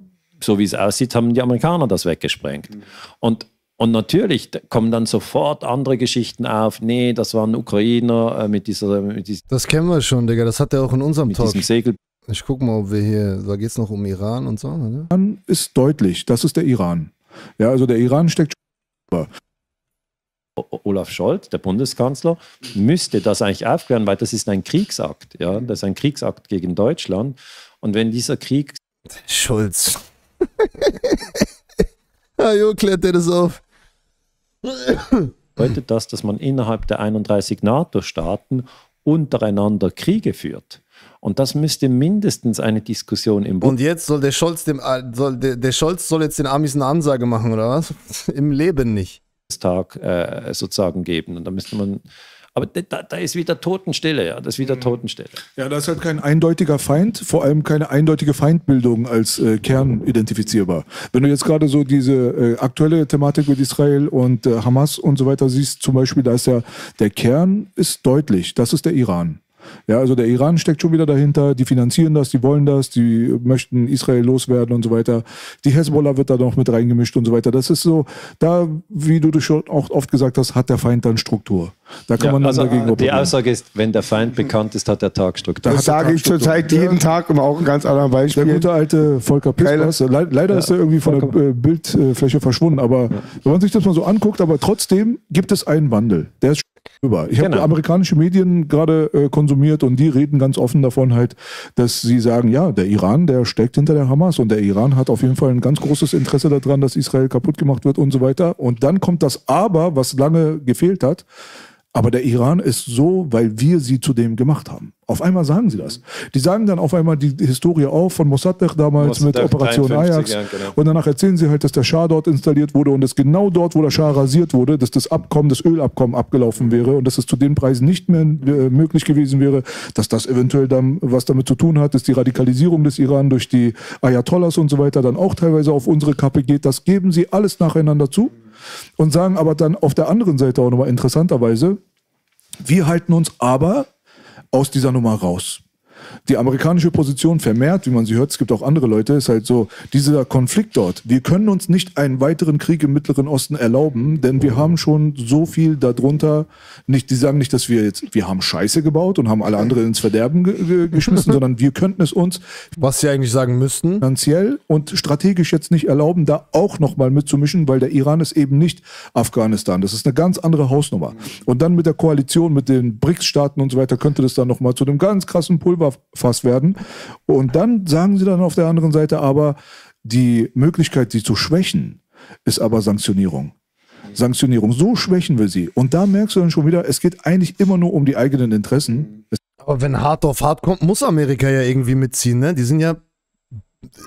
so wie es aussieht, haben die Amerikaner das weggesprengt. Mhm. Und Und natürlich kommen dann sofort andere Geschichten auf. Nee, das waren Ukrainer äh, mit dieser... Mit dies das kennen wir schon, Digga. Das hat er auch in unserem mit Talk. Diesem Segel. Ich guck mal, ob wir hier... Da geht es noch um Iran und so. Oder? Iran ist deutlich. Das ist der Iran. Ja, also der Iran steckt... Olaf Scholz, der Bundeskanzler, müsste das eigentlich aufklären, weil das ist ein Kriegsakt. Ja? Das ist ein Kriegsakt gegen Deutschland. Und wenn dieser Krieg... Scholz. Ah, jo, klärt der das auf. Bedeutet das, dass man innerhalb der einunddreißig NATO-Staaten untereinander Kriege führt. Und das müsste mindestens eine Diskussion im... Und jetzt soll der Scholz, dem, soll der, der Scholz soll jetzt den Amis eine Ansage machen, oder was? Im Leben nicht. Tag äh, sozusagen geben. Und da müsste man... Aber da, da ist wieder Totenstille, ja. Das ist wieder Totenstille. Ja, da ist halt kein eindeutiger Feind, vor allem keine eindeutige Feindbildung als äh, Kern identifizierbar. Wenn du jetzt gerade so diese äh, aktuelle Thematik mit Israel und äh, Hamas und so weiter siehst, zum Beispiel, da ist ja der Kern ist deutlich, das ist der Iran. Ja, also der Iran steckt schon wieder dahinter, die finanzieren das, die wollen das, die möchten Israel loswerden und so weiter. Die Hezbollah wird da noch mit reingemischt und so weiter. Das ist so, da, wie du schon auch oft gesagt hast, hat der Feind dann Struktur. Da kann ja, man dann also dagegen die Aussage ist, wenn der Feind bekannt ist, hat der Tag Struktur. Das sage ich zurzeit jeden Tag, um auch ein ganz anderes Beispiel. Der gute alte Volker Pispers, Le leider ja, ist er irgendwie von Volker. der äh, Bildfläche verschwunden, aber ja. wenn man sich das mal so anguckt, aber trotzdem gibt es einen Wandel. Der ist über. Ich genau. habe amerikanische Medien gerade äh, konsumiert und die reden ganz offen davon halt, dass sie sagen, ja, der Iran, der steckt hinter der Hamas und der Iran hat auf jeden Fall ein ganz großes Interesse daran, dass Israel kaputt gemacht wird und so weiter. Und dann kommt das Aber, was lange gefehlt hat. Aber der Iran ist so, weil wir sie zu dem gemacht haben. Auf einmal sagen sie das. Die sagen dann auf einmal die Historie auf von Mossadegh damals Mossadegh mit Operation Ajax. Ja, genau. Und danach erzählen sie halt, dass der Schah dort installiert wurde und dass genau dort, wo der Schah rasiert wurde, dass das Abkommen, das Ölabkommen abgelaufen wäre und dass es zu den Preisen nicht mehr äh, möglich gewesen wäre, dass das eventuell dann was damit zu tun hat, dass die Radikalisierung des Iran durch die Ayatollahs und so weiter dann auch teilweise auf unsere Kappe geht. Das geben sie alles nacheinander zu. Und sagen aber dann auf der anderen Seite auch nochmal interessanterweise, wir halten uns aber aus dieser Nummer raus. Die amerikanische Position vermehrt, wie man sie hört, es gibt auch andere Leute, ist halt so, dieser Konflikt dort, wir können uns nicht einen weiteren Krieg im Mittleren Osten erlauben, denn wir haben schon so viel darunter, nicht, die sagen nicht, dass wir jetzt, wir haben Scheiße gebaut und haben alle anderen ins Verderben ge ge geschmissen, sondern wir könnten es uns, was sie eigentlich sagen müssten, finanziell und strategisch jetzt nicht erlauben, da auch nochmal mitzumischen, weil der Iran ist eben nicht Afghanistan. Das ist eine ganz andere Hausnummer. Und dann mit der Koalition, mit den BRICS-Staaten und so weiter, könnte das dann nochmal zu einem ganz krassen Pulverfass werden. Und dann sagen sie dann auf der anderen Seite aber, die Möglichkeit, sie zu schwächen, ist aber Sanktionierung. Sanktionierung, so schwächen wir sie. Und da merkst du dann schon wieder, es geht eigentlich immer nur um die eigenen Interessen. Aber wenn hart auf hart kommt, muss Amerika ja irgendwie mitziehen, ne? Die sind ja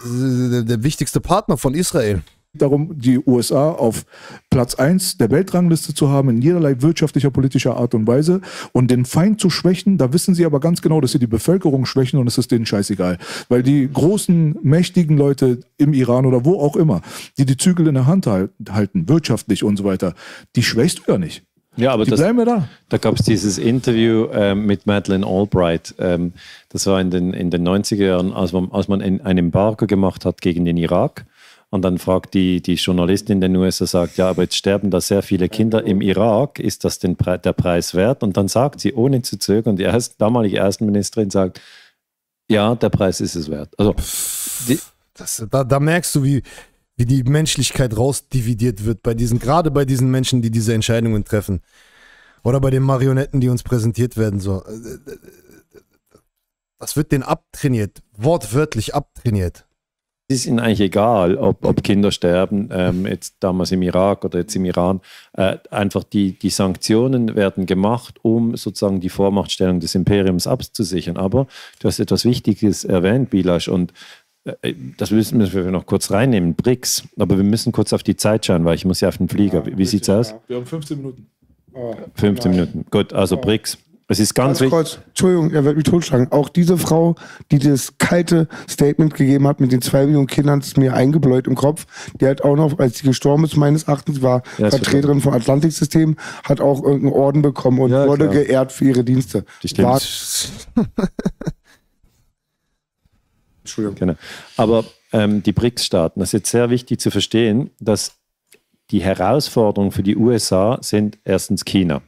der wichtigste Partner von Israel. Darum, die U S A auf Platz eins der Weltrangliste zu haben, in jederlei wirtschaftlicher, politischer Art und Weise und den Feind zu schwächen, da wissen sie aber ganz genau, dass sie die Bevölkerung schwächen und es ist denen scheißegal. Weil die großen, mächtigen Leute im Iran oder wo auch immer, die die Zügel in der Hand halten, wirtschaftlich und so weiter, die schwächst du ja nicht. Ja, aber die das, bleiben wir da. Da gab es dieses Interview ähm, mit Madeleine Albright. Ähm, das war in den, in den neunziger Jahren, als man, als man ein Embargo gemacht hat gegen den Irak. Und dann fragt die, die Journalistin in den U S A, sagt, ja, aber jetzt sterben da sehr viele Kinder im Irak, ist das denn der Preis wert? Und dann sagt sie, ohne zu zögern, die erst, damalige Außenministerin sagt, ja, der Preis ist es wert. Also, die, das, da, da merkst du, wie, wie die Menschlichkeit rausdividiert wird, bei diesen, gerade bei diesen Menschen, die diese Entscheidungen treffen. Oder bei den Marionetten, die uns präsentiert werden. So. Das wird denen abtrainiert, wortwörtlich abtrainiert. Es ist ihnen eigentlich egal, ob, ob Kinder sterben, ähm, jetzt damals im Irak oder jetzt im Iran. Äh, einfach die, die Sanktionen werden gemacht, um sozusagen die Vormachtstellung des Imperiums abzusichern. Aber du hast etwas Wichtiges erwähnt, Belasch, und äh, das müssen wir noch kurz reinnehmen, BRICS. Aber wir müssen kurz auf die Zeit schauen, weil ich muss ja auf den Flieger. Ja, wie wie sieht es aus? Wir haben fünfzehn Minuten. Oh, fünfzehn Minuten, gut, also oh. BRICS. Es ist ganz wichtig. Kurz, Entschuldigung, er wird mich totschlagen. Auch diese Frau, die das kalte Statement gegeben hat mit den zwei Millionen Kindern, ist mir eingebläut im Kopf. Die hat auch noch, als sie gestorben ist, meines Erachtens, war ja, Vertreterin vom Atlantik-System, hat auch irgendeinen Orden bekommen und ja, wurde klar. geehrt für ihre Dienste. Die stimmt. Entschuldigung. Genau. Aber ähm, die BRICS-Staaten, das ist jetzt sehr wichtig zu verstehen, dass die Herausforderungen für die U S A sind erstens China.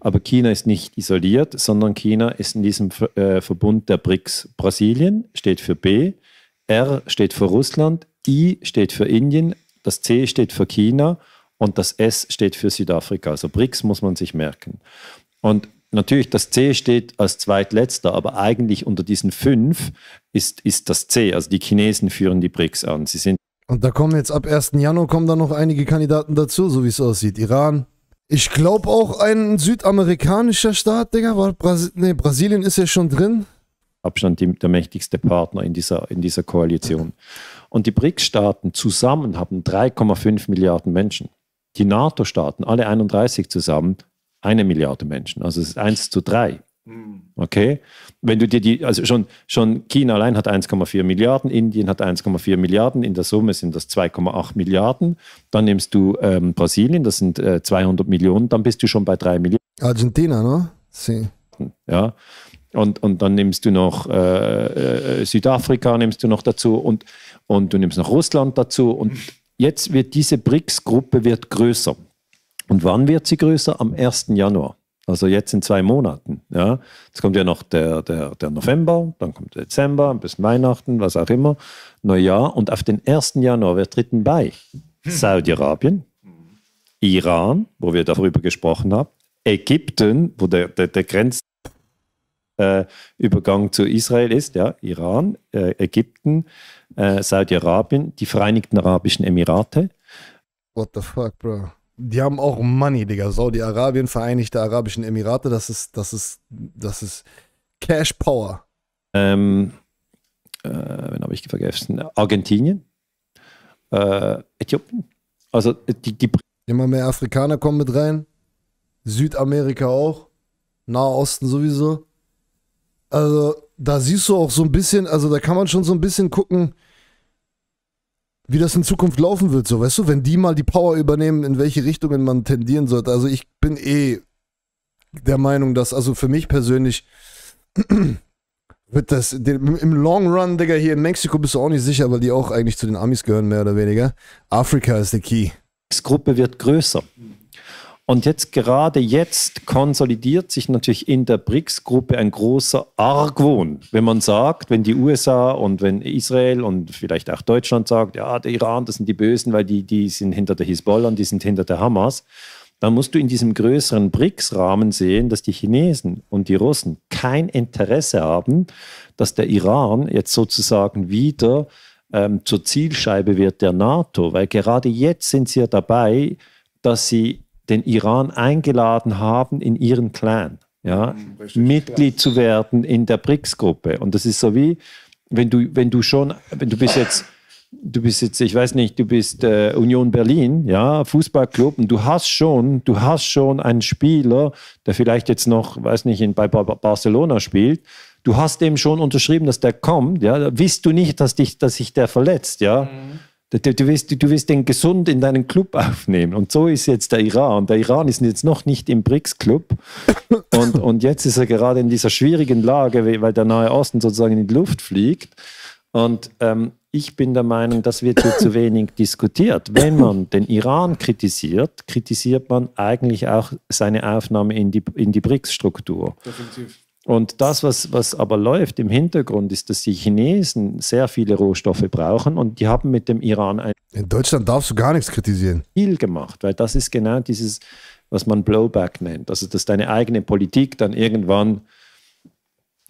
Aber China ist nicht isoliert, sondern China ist in diesem äh, Verbund der BRICS. Brasilien steht für B, R steht für Russland, I steht für Indien, das C steht für China und das S steht für Südafrika. Also BRICS muss man sich merken. Und natürlich, das C steht als zweitletzter, aber eigentlich unter diesen fünf ist, ist das C. Also die Chinesen führen die BRICS an. Sie sind und da kommen jetzt ab ersten Januar kommen da noch einige Kandidaten dazu, so wie es aussieht. Iran. Ich glaube auch ein südamerikanischer Staat, Digga, weil Brasi nee, Brasilien ist ja schon drin. Abstand die, der mächtigste Partner in dieser, in dieser Koalition. Und die BRICS-Staaten zusammen haben drei Komma fünf Milliarden Menschen. Die NATO-Staaten, alle einunddreißig zusammen, eine Milliarde Menschen. Also es ist eins zu drei. Okay? Wenn du dir die, also schon, schon China allein hat eins Komma vier Milliarden, Indien hat eins Komma vier Milliarden, in der Summe sind das zwei Komma acht Milliarden. Dann nimmst du ähm, Brasilien, das sind äh, zweihundert Millionen, dann bist du schon bei drei Milliarden. Argentina, ne? Sí. Ja. Und, und dann nimmst du noch äh, äh, Südafrika, nimmst du noch dazu und, und du nimmst noch Russland dazu. Und jetzt wird diese BRICS-Gruppe wird größer. Und wann wird sie größer? Am ersten Januar. Also jetzt in zwei Monaten. Ja. Jetzt kommt ja noch der, der, der November, dann kommt Dezember, ein bisschen Weihnachten, was auch immer, Neujahr. Und auf den ersten Januar, wer tritt denn bei? Saudi-Arabien, Iran, wo wir darüber gesprochen haben, Ägypten, wo der, der, der Grenzübergang äh, zu Israel ist, ja, Iran, äh, Ägypten, äh, Saudi-Arabien, die Vereinigten Arabischen Emirate. What the fuck, bro? Die haben auch Money, Digga. Saudi-Arabien, Vereinigte Arabischen Emirate, das ist, das ist, das ist Cash Power. Ähm, äh, wen habe ich vergessen? Argentinien, äh, Äthiopien. Also die, die. Immer mehr Afrikaner kommen mit rein. Südamerika auch. Nahosten sowieso. Also da siehst du auch so ein bisschen, also da kann man schon so ein bisschen gucken, wie das in Zukunft laufen wird, so, weißt du, wenn die mal die Power übernehmen, in welche Richtungen man tendieren sollte. Also ich bin eh der Meinung, dass, also für mich persönlich, Wird das, dem, im Long Run, Digga, hier in Mexiko bist du auch nicht sicher, weil die auch eigentlich zu den Amis gehören, mehr oder weniger. Afrika ist der Key. Die Gruppe wird größer. Und jetzt, gerade jetzt, konsolidiert sich natürlich in der BRICS-Gruppe ein großer Argwohn. Wenn man sagt, wenn die U S A und wenn Israel und vielleicht auch Deutschland sagt, ja, der Iran, das sind die Bösen, weil die, die sind hinter der Hisbollah und die sind hinter der Hamas, dann musst du in diesem größeren BRICS-Rahmen sehen, dass die Chinesen und die Russen kein Interesse haben, dass der Iran jetzt sozusagen wieder ähm, zur Zielscheibe wird der NATO. Weil gerade jetzt sind sie ja dabei, dass sie den Iran eingeladen haben, in ihren Clan, ja, richtig, Mitglied klar. zu werden in der BRICS-Gruppe. Und das ist so wie, wenn du, wenn du schon, wenn du bist jetzt, du bist jetzt, ich weiß nicht, du bist äh, Union Berlin, ja, Fußballclub, und du hast schon, du hast schon einen Spieler, der vielleicht jetzt noch, weiß nicht, in, bei Barcelona spielt. Du hast dem schon unterschrieben, dass der kommt, ja. Da willst du nicht, dass dich, dass sich der verletzt, ja. Mhm. Du, du, willst, du willst den gesund in deinen Club aufnehmen. Und so ist jetzt der Iran. Der Iran ist jetzt noch nicht im BRICS-Club. Und, und jetzt ist er gerade in dieser schwierigen Lage, weil der Nahe Osten sozusagen in die Luft fliegt. Und ähm, ich bin der Meinung, das wird hier zu wenig diskutiert. Wenn man den Iran kritisiert, kritisiert man eigentlich auch seine Aufnahme in die, in die BRICS-Struktur. Definitiv. Und das, was, was aber läuft im Hintergrund, ist, dass die Chinesen sehr viele Rohstoffe brauchen und die haben mit dem Iran ein... In Deutschland darfst du gar nichts kritisieren. ...Deal gemacht, weil das ist genau dieses, was man Blowback nennt. Also, dass deine eigene Politik dann irgendwann,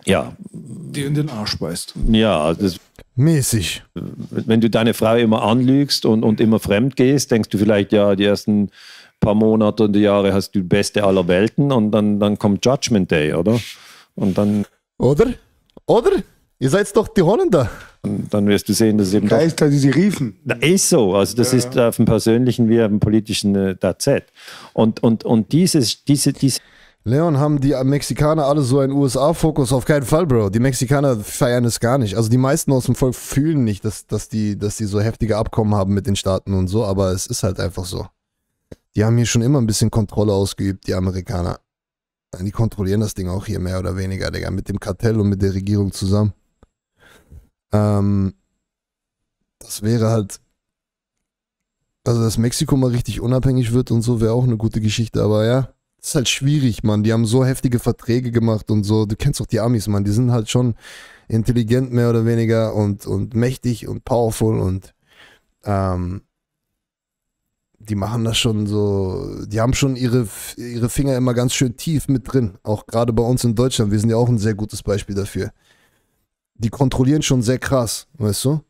ja... Die in den Arsch beißt. Ja, das... Mäßig. Wenn du deine Frau immer anlügst und, und immer fremd gehst, denkst du vielleicht, ja, die ersten... paar Monate und Jahre hast du die beste aller Welten und dann, dann kommt Judgment Day, oder? Und dann... Oder? Oder? Ihr seid doch die Holländer. Und dann wirst du sehen, dass eben... Geister, die sie riefen. Da ist so. Also das ja, ist auf dem persönlichen wie auf dem politischen äh, T Z. Und, und, und dieses... diese, diese Leon, haben die Mexikaner alle so einen U S A-Fokus? Auf keinen Fall, Bro. Die Mexikaner feiern es gar nicht. Also die meisten aus dem Volk fühlen nicht, dass, dass, die, dass die so heftige Abkommen haben mit den Staaten und so, aber es ist halt einfach so. Die haben hier schon immer ein bisschen Kontrolle ausgeübt, die Amerikaner. Die kontrollieren das Ding auch hier mehr oder weniger, Digga, mit dem Kartell und mit der Regierung zusammen. Ähm, das wäre halt, also dass Mexiko mal richtig unabhängig wird und so, wäre auch eine gute Geschichte, aber ja, das ist halt schwierig, Mann. Die haben so heftige Verträge gemacht und so. Du kennst doch die Amis, Mann. Die sind halt schon intelligent mehr oder weniger und, und mächtig und powerful und ähm, die machen das schon so, die haben schon ihre, ihre Finger immer ganz schön tief mit drin. Auch gerade bei uns in Deutschland, wir sind ja auch ein sehr gutes Beispiel dafür. Die kontrollieren schon sehr krass, weißt du?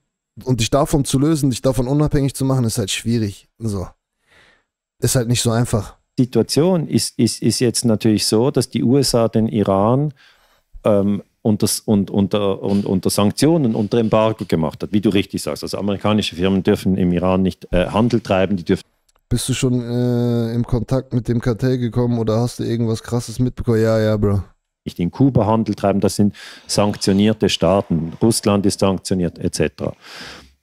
Und dich davon zu lösen, dich davon unabhängig zu machen, ist halt schwierig. So. Ist halt nicht so einfach. Die Situation ist, ist, ist jetzt natürlich so, dass die U S A den Iran ähm, unter, und, unter, und, unter Sanktionen, unter Embargo gemacht hat, wie du richtig sagst. Also amerikanische Firmen dürfen im Iran nicht äh, Handel treiben, die dürfen... Bist du schon äh, im Kontakt mit dem Kartell gekommen oder hast du irgendwas Krasses mitbekommen? Ja, ja, Bro. Nicht in Kuba Handel treiben, das sind sanktionierte Staaten. Russland ist sanktioniert, et cetera.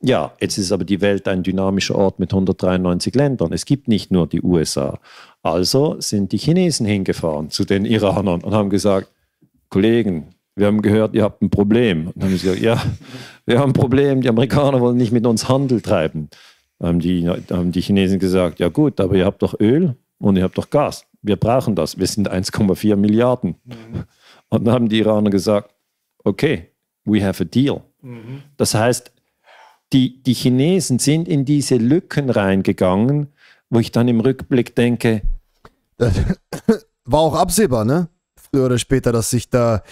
Ja, jetzt ist aber die Welt ein dynamischer Ort mit hundertdreiundneunzig Ländern. Es gibt nicht nur die U S A. Also sind die Chinesen hingefahren zu den Iranern und haben gesagt, Kollegen, wir haben gehört, ihr habt ein Problem. Und dann haben sie gesagt, ja, wir haben ein Problem, die Amerikaner wollen nicht mit uns Handel treiben. Haben die, haben die Chinesen gesagt, ja gut, aber ihr habt doch Öl und ihr habt doch Gas. Wir brauchen das. Wir sind eins Komma vier Milliarden. Mhm. Und dann haben die Iraner gesagt, okay, we have a deal. Mhm. Das heißt, die, die Chinesen sind in diese Lücken reingegangen, wo ich dann im Rückblick denke... Das war auch absehbar, ne? Früher oder später, dass sich da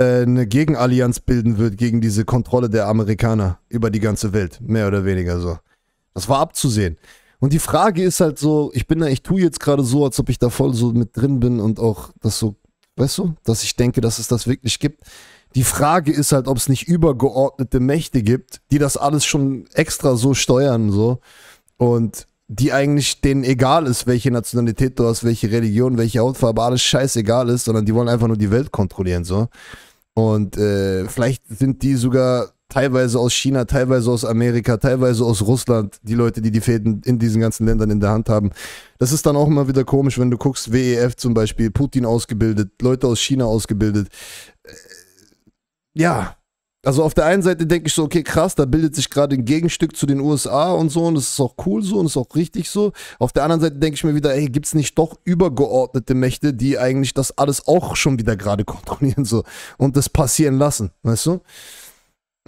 äh, eine Gegenallianz bilden wird gegen diese Kontrolle der Amerikaner über die ganze Welt. Mehr oder weniger so. Das war abzusehen. Und die Frage ist halt so, ich bin da, ich tue jetzt gerade so, als ob ich da voll so mit drin bin und auch das so, weißt du, dass ich denke, dass es das wirklich gibt. Die Frage ist halt, ob es nicht übergeordnete Mächte gibt, die das alles schon extra so steuern, so. Und die eigentlich denen egal ist, welche Nationalität du hast, welche Religion, welche Hautfarbe, alles scheißegal ist, sondern die wollen einfach nur die Welt kontrollieren, so. Und äh, vielleicht sind die sogar... teilweise aus China, teilweise aus Amerika, teilweise aus Russland, die Leute, die die Fäden in diesen ganzen Ländern in der Hand haben. Das ist dann auch immer wieder komisch, wenn du guckst, W E F zum Beispiel, Putin ausgebildet, Leute aus China ausgebildet. ja, also auf der einen Seite denke ich so, okay, krass, da bildet sich gerade ein Gegenstück zu den U S A und so, und das ist auch cool so und ist auch richtig so. Auf der anderen Seite denke ich mir wieder, ey, gibt es nicht doch übergeordnete Mächte, die eigentlich das alles auch schon wieder gerade kontrollieren so und das passieren lassen, weißt du?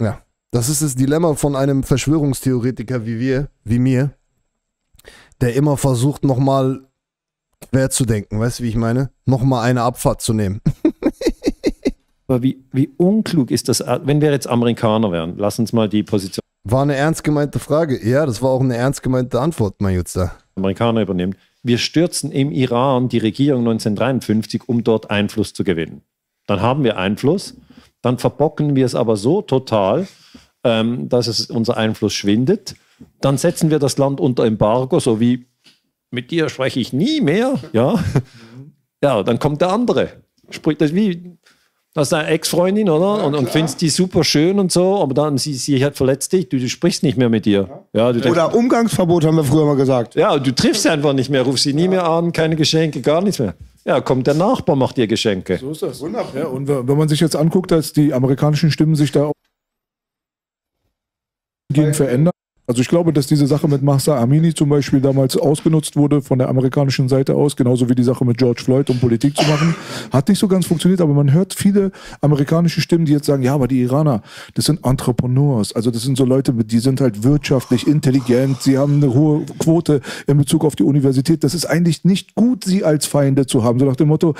Ja, das ist das Dilemma von einem Verschwörungstheoretiker wie wir, wie mir, der immer versucht, nochmal quer zu denken, weißt du, wie ich meine? Nochmal eine Abfahrt zu nehmen. Aber wie, wie unklug ist das, wenn wir jetzt Amerikaner wären? Lass uns mal die Position... War eine ernst gemeinte Frage. Ja, das war auch eine ernst gemeinte Antwort, mein Jutzer. Amerikaner übernehmen. Wir stürzen im Iran die Regierung neunzehnhundertdreiundfünfzig, um dort Einfluss zu gewinnen. Dann haben wir Einfluss, dann verbocken wir es aber so total, ähm, dass es unser Einfluss schwindet. Dann setzen wir das Land unter Embargo, so wie, mit dir spreche ich nie mehr. Ja, ja, dann kommt der andere. Sprich, das wie... Hast deine Ex-Freundin, oder? Ja, und, und findest die super schön und so, aber dann, sie, sie hat verletzt dich, du, du sprichst nicht mehr mit ihr. Ja, du oder Umgangsverbot, haben wir früher mal gesagt. Ja, du triffst sie einfach nicht mehr, rufst sie nie ja. mehr an, keine Geschenke, gar nichts mehr. Ja, kommt der Nachbar, macht dir Geschenke. So ist das. Wunderbar. Ja, und wenn man sich jetzt anguckt, dass die amerikanischen Stimmen sich da gegen verändern. Also ich glaube, dass diese Sache mit Mahsa Amini zum Beispiel damals ausgenutzt wurde von der amerikanischen Seite aus, genauso wie die Sache mit George Floyd, um Politik zu machen. Hat nicht so ganz funktioniert, aber man hört viele amerikanische Stimmen, die jetzt sagen, ja, aber die Iraner, das sind Entrepreneurs, also das sind so Leute, die sind halt wirtschaftlich intelligent, sie haben eine hohe Quote in Bezug auf die Universität. Das ist eigentlich nicht gut, sie als Feinde zu haben, so nach dem Motto,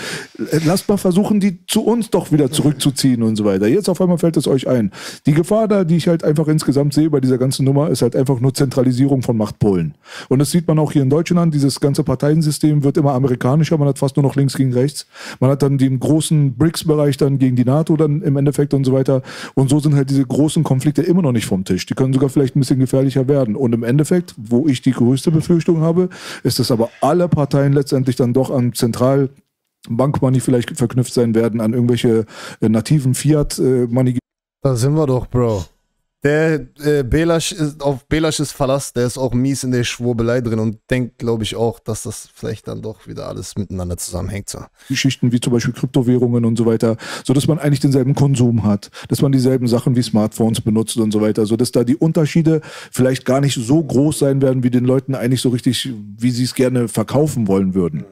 lasst mal versuchen, die zu uns doch wieder zurückzuziehen und so weiter. Jetzt auf einmal fällt es euch ein. Die Gefahr da, die ich halt einfach insgesamt sehe bei dieser ganzen Nummer, ist halt einfach nur Zentralisierung von Machtpolen. Und das sieht man auch hier in Deutschland, dieses ganze Parteiensystem wird immer amerikanischer, man hat fast nur noch links gegen rechts. Man hat dann den großen BRICS-Bereich dann gegen die NATO dann im Endeffekt und so weiter. Und so sind halt diese großen Konflikte immer noch nicht vom Tisch. Die können sogar vielleicht ein bisschen gefährlicher werden. Und im Endeffekt, wo ich die größte Befürchtung habe, ist, dass aber alle Parteien letztendlich dann doch am Zentral-Bank-Money vielleicht verknüpft sein werden, an irgendwelche äh, nativen Fiat-Money. Da sind wir doch, Bro. Der äh, Belasch ist, auf Belasch ist Verlass, der ist auch mies in der Schwurbelei drin und denkt, glaube ich, auch, dass das vielleicht dann doch wieder alles miteinander zusammenhängt. So. Geschichten wie zum Beispiel Kryptowährungen und so weiter, sodass man eigentlich denselben Konsum hat, dass man dieselben Sachen wie Smartphones benutzt und so weiter, sodass da die Unterschiede vielleicht gar nicht so groß sein werden, wie den Leuten eigentlich so richtig, wie sie es gerne verkaufen wollen würden.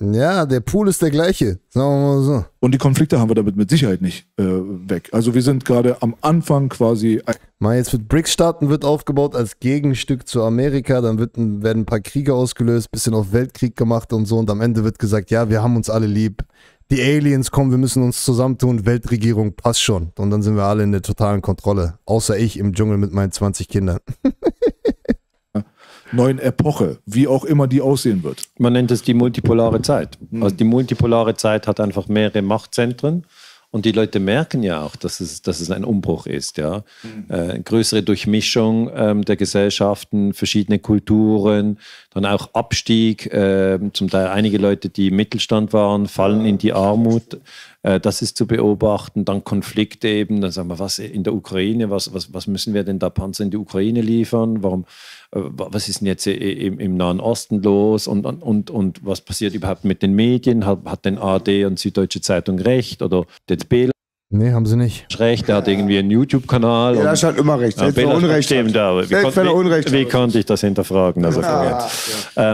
Ja, der Pool ist der gleiche, sagen wir mal so. Und die Konflikte haben wir damit mit Sicherheit nicht äh, weg. Also wir sind gerade am Anfang quasi... Mal jetzt mit BRICS-Staaten wird aufgebaut als Gegenstück zu Amerika, dann wird, werden ein paar Kriege ausgelöst, bisschen auf Weltkrieg gemacht und so, und am Ende wird gesagt, ja, wir haben uns alle lieb. Die Aliens kommen, wir müssen uns zusammentun, Weltregierung, passt schon. Und dann sind wir alle in der totalen Kontrolle, außer ich im Dschungel mit meinen zwanzig Kindern. Neuen Epoche, wie auch immer die aussehen wird. Man nennt es die multipolare Zeit. Also die multipolare Zeit hat einfach mehrere Machtzentren und die Leute merken ja auch, dass es, dass es ein Umbruch ist. Ja? Mhm. Äh, größere Durchmischung ähm, der Gesellschaften, verschiedene Kulturen, dann auch Abstieg. Äh, zum Teil einige Leute, die im Mittelstand waren, fallen in die Armut. Äh, das ist zu beobachten. Dann Konflikte eben. Dann sagen wir, was in der Ukraine, was, was, was müssen wir denn da Panzer in die Ukraine liefern? Warum? Was ist denn jetzt im, im Nahen Osten los und, und, und was passiert überhaupt mit den Medien? Hat, hat denn A R D und Süddeutsche Zeitung recht oder der Belasch? Nee, haben sie nicht. Recht, der hat irgendwie einen YouTube-Kanal. Belasch hat immer recht. Ja, Belasch hat Unrecht. Stimmt, aber wie, kon Unrecht wie, wie konnte ich das hinterfragen? Also ja, ja. Ähm,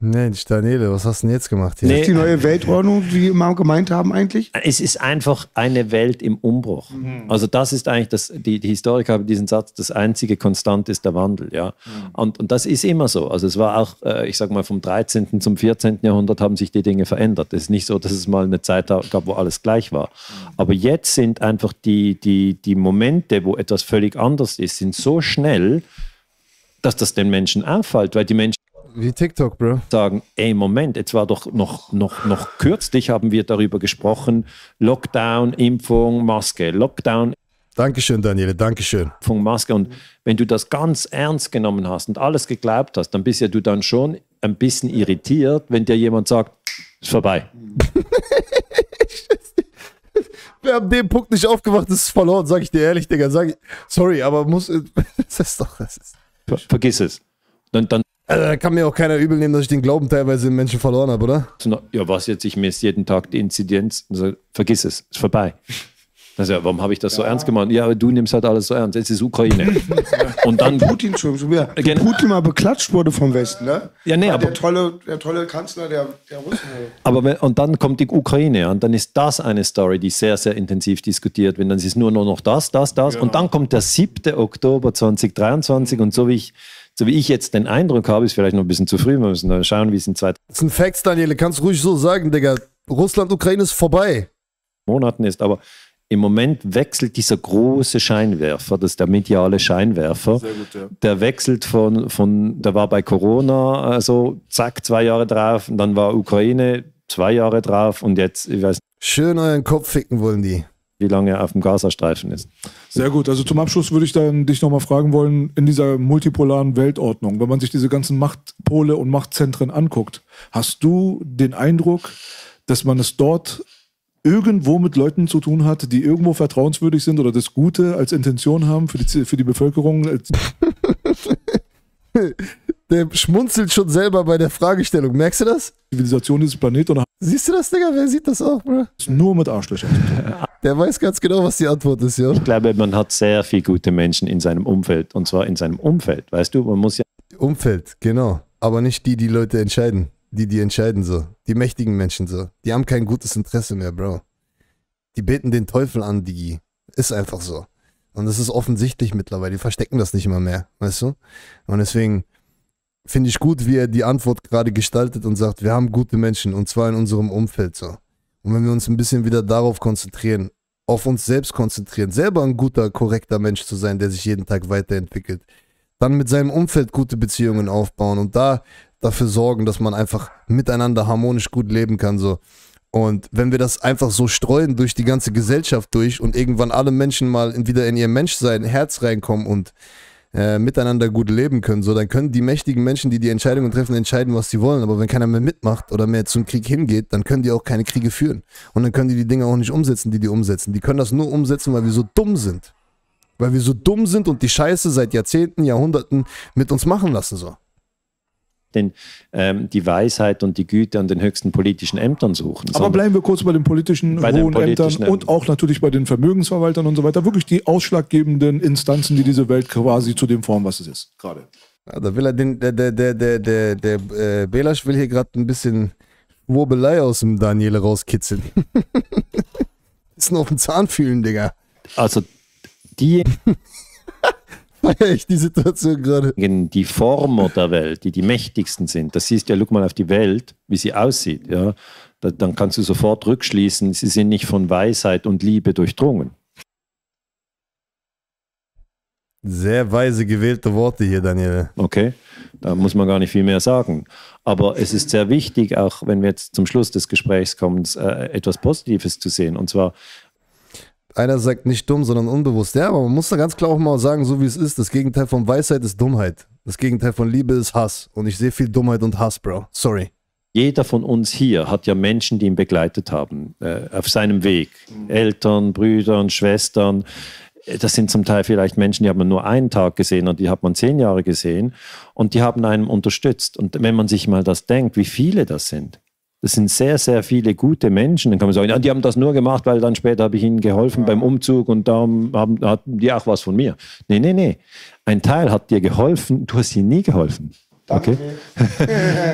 Mensch, Daniele, was hast du denn jetzt gemacht? Hier? Nee, ist die neue Weltordnung, die wir immer gemeint haben eigentlich? Es ist einfach eine Welt im Umbruch. Mhm. Also das ist eigentlich, das, die, die Historiker haben diesen Satz, das einzige Konstant ist der Wandel. Ja? Mhm. Und, und das ist immer so. Also es war auch, ich sag mal, vom dreizehnten zum vierzehnten Jahrhundert haben sich die Dinge verändert. Es ist nicht so, dass es mal eine Zeit gab, wo alles gleich war. Aber jetzt sind einfach die, die, die Momente, wo etwas völlig anders ist, sind so schnell, dass das den Menschen auffällt, weil die Menschen wie TikTok, Bro. Sagen, ey, Moment, jetzt war doch noch, noch, noch kürzlich haben wir darüber gesprochen, Lockdown, Impfung, Maske, Lockdown. Dankeschön, Daniele, Dankeschön. Impfung, Maske. Und wenn du das ganz ernst genommen hast und alles geglaubt hast, dann bist ja du dann schon ein bisschen irritiert, wenn dir jemand sagt, ist vorbei. Wer an dem Punkt nicht aufgewacht ist, ist verloren, sag ich dir ehrlich, Digga. Sag ich, sorry, aber muss, das ist doch, das ist. Ver vergiss es. Dann, dann Also, da kann mir auch keiner übel nehmen, dass ich den Glauben teilweise in Menschen verloren habe, oder? Ja, was jetzt? Ich messe jeden Tag die Inzidenz. Also, vergiss es, ist vorbei. Das ja, warum habe ich das ja. so ernst gemeint? Ja, aber du nimmst halt alles so ernst. Jetzt ist Ukraine. Und dann Putin, ja, Putin mal beklatscht wurde vom Westen, ne? Ja, nee, aber der tolle, der tolle Kanzler der, der Russen. Aber wenn, und dann kommt die Ukraine und dann ist das eine Story, die sehr, sehr intensiv diskutiert wird. Dann ist es nur noch das, das, das. Ja. Und dann kommt der siebte Oktober zweitausenddreiundzwanzig und so wie ich So wie ich jetzt den Eindruck habe, ist vielleicht noch ein bisschen zu früh. Wir müssen dann schauen, wie es in zwei... Das sind Facts, Daniele, kannst ruhig so sagen, Digga. Russland, Ukraine ist vorbei. Monaten ist, aber im Moment wechselt dieser große Scheinwerfer, das ist der mediale Scheinwerfer. Sehr gut, ja. Der wechselt von, von, der war bei Corona, also zack, zwei Jahre drauf, und dann war Ukraine, zwei Jahre drauf und jetzt, ich weiß nicht. Schön euren Kopf ficken wollen die. Wie lange er auf dem Gazastreifen ist. Sehr gut. Also zum Abschluss würde ich dann dich nochmal fragen wollen, in dieser multipolaren Weltordnung, wenn man sich diese ganzen Machtpole und Machtzentren anguckt, hast du den Eindruck, dass man es dort irgendwo mit Leuten zu tun hat, die irgendwo vertrauenswürdig sind oder das Gute als Intention haben für die, für die Bevölkerung? Der schmunzelt schon selber bei der Fragestellung. Merkst du das? Die Zivilisation dieses Planeten. Siehst du das, Digga? Wer sieht das auch, Bro? Nur mit Arschlöchern. Der weiß ganz genau, was die Antwort ist, ja. Ich glaube, man hat sehr viele gute Menschen in seinem Umfeld. Und zwar in seinem Umfeld, weißt du? Man muss ja... Umfeld, genau. Aber nicht die, die Leute entscheiden. Die, die entscheiden so. Die mächtigen Menschen so. Die haben kein gutes Interesse mehr, Bro. Die beten den Teufel an, Digi. Ist einfach so. Und das ist offensichtlich mittlerweile. Die verstecken das nicht immer mehr, weißt du? Und deswegen... finde ich gut, wie er die Antwort gerade gestaltet und sagt, wir haben gute Menschen und zwar in unserem Umfeld so. Und wenn wir uns ein bisschen wieder darauf konzentrieren, auf uns selbst konzentrieren, selber ein guter, korrekter Mensch zu sein, der sich jeden Tag weiterentwickelt, dann mit seinem Umfeld gute Beziehungen aufbauen und da dafür sorgen, dass man einfach miteinander harmonisch gut leben kann so. Und wenn wir das einfach so streuen durch die ganze Gesellschaft durch und irgendwann alle Menschen mal wieder in ihr Menschsein, Herz reinkommen und Äh, miteinander gut leben können, so, dann können die mächtigen Menschen, die die Entscheidungen treffen, entscheiden, was sie wollen, aber wenn keiner mehr mitmacht oder mehr zum Krieg hingeht, dann können die auch keine Kriege führen und dann können die die Dinge auch nicht umsetzen, die die umsetzen. Die können das nur umsetzen, weil wir so dumm sind. Weil wir so dumm sind und die Scheiße seit Jahrzehnten, Jahrhunderten mit uns machen lassen, so. Den, ähm, die Weisheit und die Güte an den höchsten politischen Ämtern suchen. Aber bleiben wir kurz bei den politischen bei hohen den politischen Ämtern und auch natürlich bei den Vermögensverwaltern und so weiter. Wirklich die ausschlaggebenden Instanzen, die diese Welt quasi zu dem formen, was es ist. Gerade. Ja, da will er den, der, der, der, der, der, der äh, Belasch will hier gerade ein bisschen Schwurbelei aus dem Daniele rauskitzeln. Ist noch ein Zahnfühlen, Digga. Also die... Die Situation gerade. Die Former der Welt, die die mächtigsten sind, das siehst du ja, guck mal auf die Welt, wie sie aussieht, ja, da, dann kannst du sofort rückschließen, sie sind nicht von Weisheit und Liebe durchdrungen. Sehr weise gewählte Worte hier, Daniele. Okay, da muss man gar nicht viel mehr sagen. Aber es ist sehr wichtig, auch wenn wir jetzt zum Schluss des Gesprächs kommen, äh, etwas Positives zu sehen, und zwar... Einer sagt nicht dumm, sondern unbewusst. Ja, aber man muss da ganz klar auch mal sagen, so wie es ist, das Gegenteil von Weisheit ist Dummheit. Das Gegenteil von Liebe ist Hass. Und ich sehe viel Dummheit und Hass, Bro. Sorry. Jeder von uns hier hat ja Menschen, die ihn begleitet haben, äh, auf seinem Weg. Eltern, Brüder, Schwestern. Das sind zum Teil vielleicht Menschen, die hat man nur einen Tag gesehen und die hat man zehn Jahre gesehen. Und die haben einen unterstützt. Und wenn man sich mal das denkt, wie viele das sind. Das sind sehr, sehr viele gute Menschen. Dann kann man sagen, ja, die haben das nur gemacht, weil dann später habe ich ihnen geholfen ja. beim Umzug und da haben, hatten die auch was von mir. Nee, nee, nee. Ein Teil hat dir geholfen, du hast ihnen nie geholfen. Okay?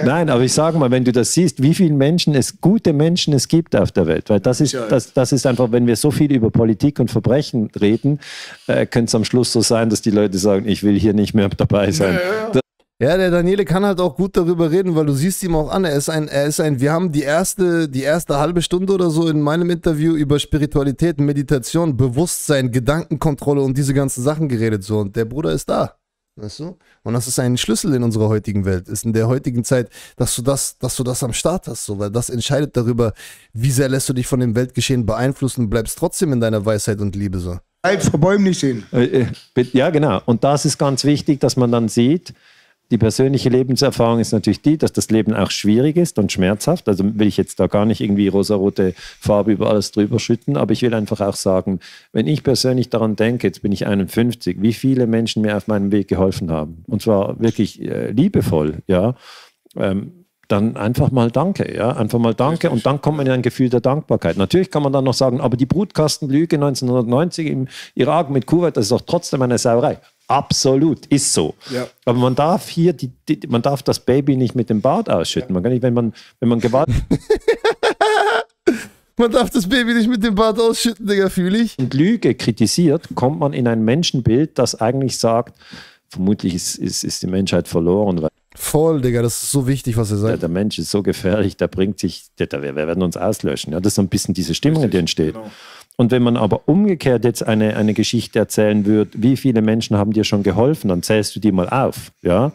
Nein, aber ich sage mal, wenn du das siehst, wie viele Menschen es, gute Menschen es gibt auf der Welt. Weil das ist, das, das ist einfach, wenn wir so viel über Politik und Verbrechen reden, äh, könnte es am Schluss so sein, dass die Leute sagen, ich will hier nicht mehr dabei sein. Ja, ja. Ja, der Daniele kann halt auch gut darüber reden, weil du siehst ihm auch an, er ist ein, er ist ein, wir haben die erste, die erste halbe Stunde oder so in meinem Interview über Spiritualität, Meditation, Bewusstsein, Gedankenkontrolle und diese ganzen Sachen geredet, so, und der Bruder ist da, weißt du? Und das ist ein Schlüssel in unserer heutigen Welt, ist in der heutigen Zeit, dass du das, dass du das am Start hast, so, weil das entscheidet darüber, wie sehr lässt du dich von dem Weltgeschehen beeinflussen und bleibst trotzdem in deiner Weisheit und Liebe, so. Verbäum nicht hin. Ja, genau. Und das ist ganz wichtig, dass man dann sieht, die persönliche Lebenserfahrung ist natürlich die, dass das Leben auch schwierig ist und schmerzhaft. Also will ich jetzt da gar nicht irgendwie rosarote Farbe über alles drüber schütten, aber ich will einfach auch sagen, wenn ich persönlich daran denke, jetzt bin ich einundfünfzig, wie viele Menschen mir auf meinem Weg geholfen haben. Und zwar wirklich äh, liebevoll, ja. Ähm, dann einfach mal danke, ja, einfach mal danke und dann kommt man in ein Gefühl der Dankbarkeit. Natürlich kann man dann noch sagen, aber die Brutkastenlüge neunzehnhundertneunzig im Irak mit Kuwait, das ist doch trotzdem eine Sauerei. Absolut, ist so. Ja. Aber man darf hier, die, die, man darf das Baby nicht mit dem Bad ausschütten. Ja. Man kann nicht, wenn man, wenn man Gewalt... Man darf das Baby nicht mit dem Bart ausschütten, Digga, fühle ich. Und Lüge kritisiert, kommt man in ein Menschenbild, das eigentlich sagt, vermutlich ist, ist, ist die Menschheit verloren. Voll, Digga, das ist so wichtig, was ihr sagt. Der, der Mensch ist so gefährlich, der bringt sich, der, der, wir werden uns auslöschen. Ja, das ist so ein bisschen diese Stimmung, die entsteht. Genau. Und wenn man aber umgekehrt jetzt eine, eine Geschichte erzählen würde, wie viele Menschen haben dir schon geholfen, dann zählst du die mal auf. Ja,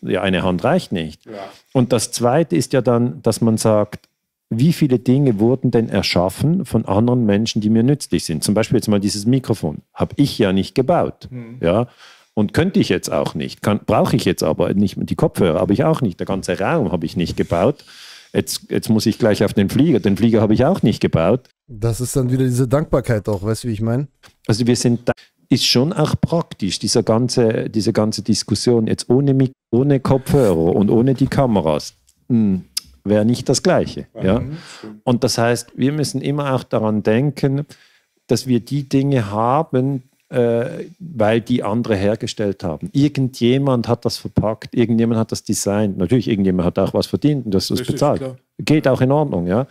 ja, eine Hand reicht nicht. Ja. Und das Zweite ist ja dann, dass man sagt, wie viele Dinge wurden denn erschaffen von anderen Menschen, die mir nützlich sind? Zum Beispiel jetzt mal dieses Mikrofon. Habe ich ja nicht gebaut. Mhm. Ja? Und könnte ich jetzt auch nicht. Brauche ich jetzt aber nicht. Die Kopfhörer habe ich auch nicht. Der ganze Raum habe ich nicht gebaut. Jetzt, jetzt muss ich gleich auf den Flieger. Den Flieger habe ich auch nicht gebaut. Das ist dann wieder diese Dankbarkeit auch. Weißt du, wie ich meine? Also wir sind... Ist schon auch praktisch, dieser ganze, diese ganze Diskussion jetzt ohne, Mik ohne Kopfhörer und ohne die Kameras. Mhm. Wäre nicht das Gleiche. Ja? Und das heißt, wir müssen immer auch daran denken, dass wir die Dinge haben, äh, weil die andere hergestellt haben. Irgendjemand hat das verpackt, irgendjemand hat das designt. Natürlich, irgendjemand hat auch was verdient und das ist bezahlt. Klar. Geht auch in Ordnung. Ja?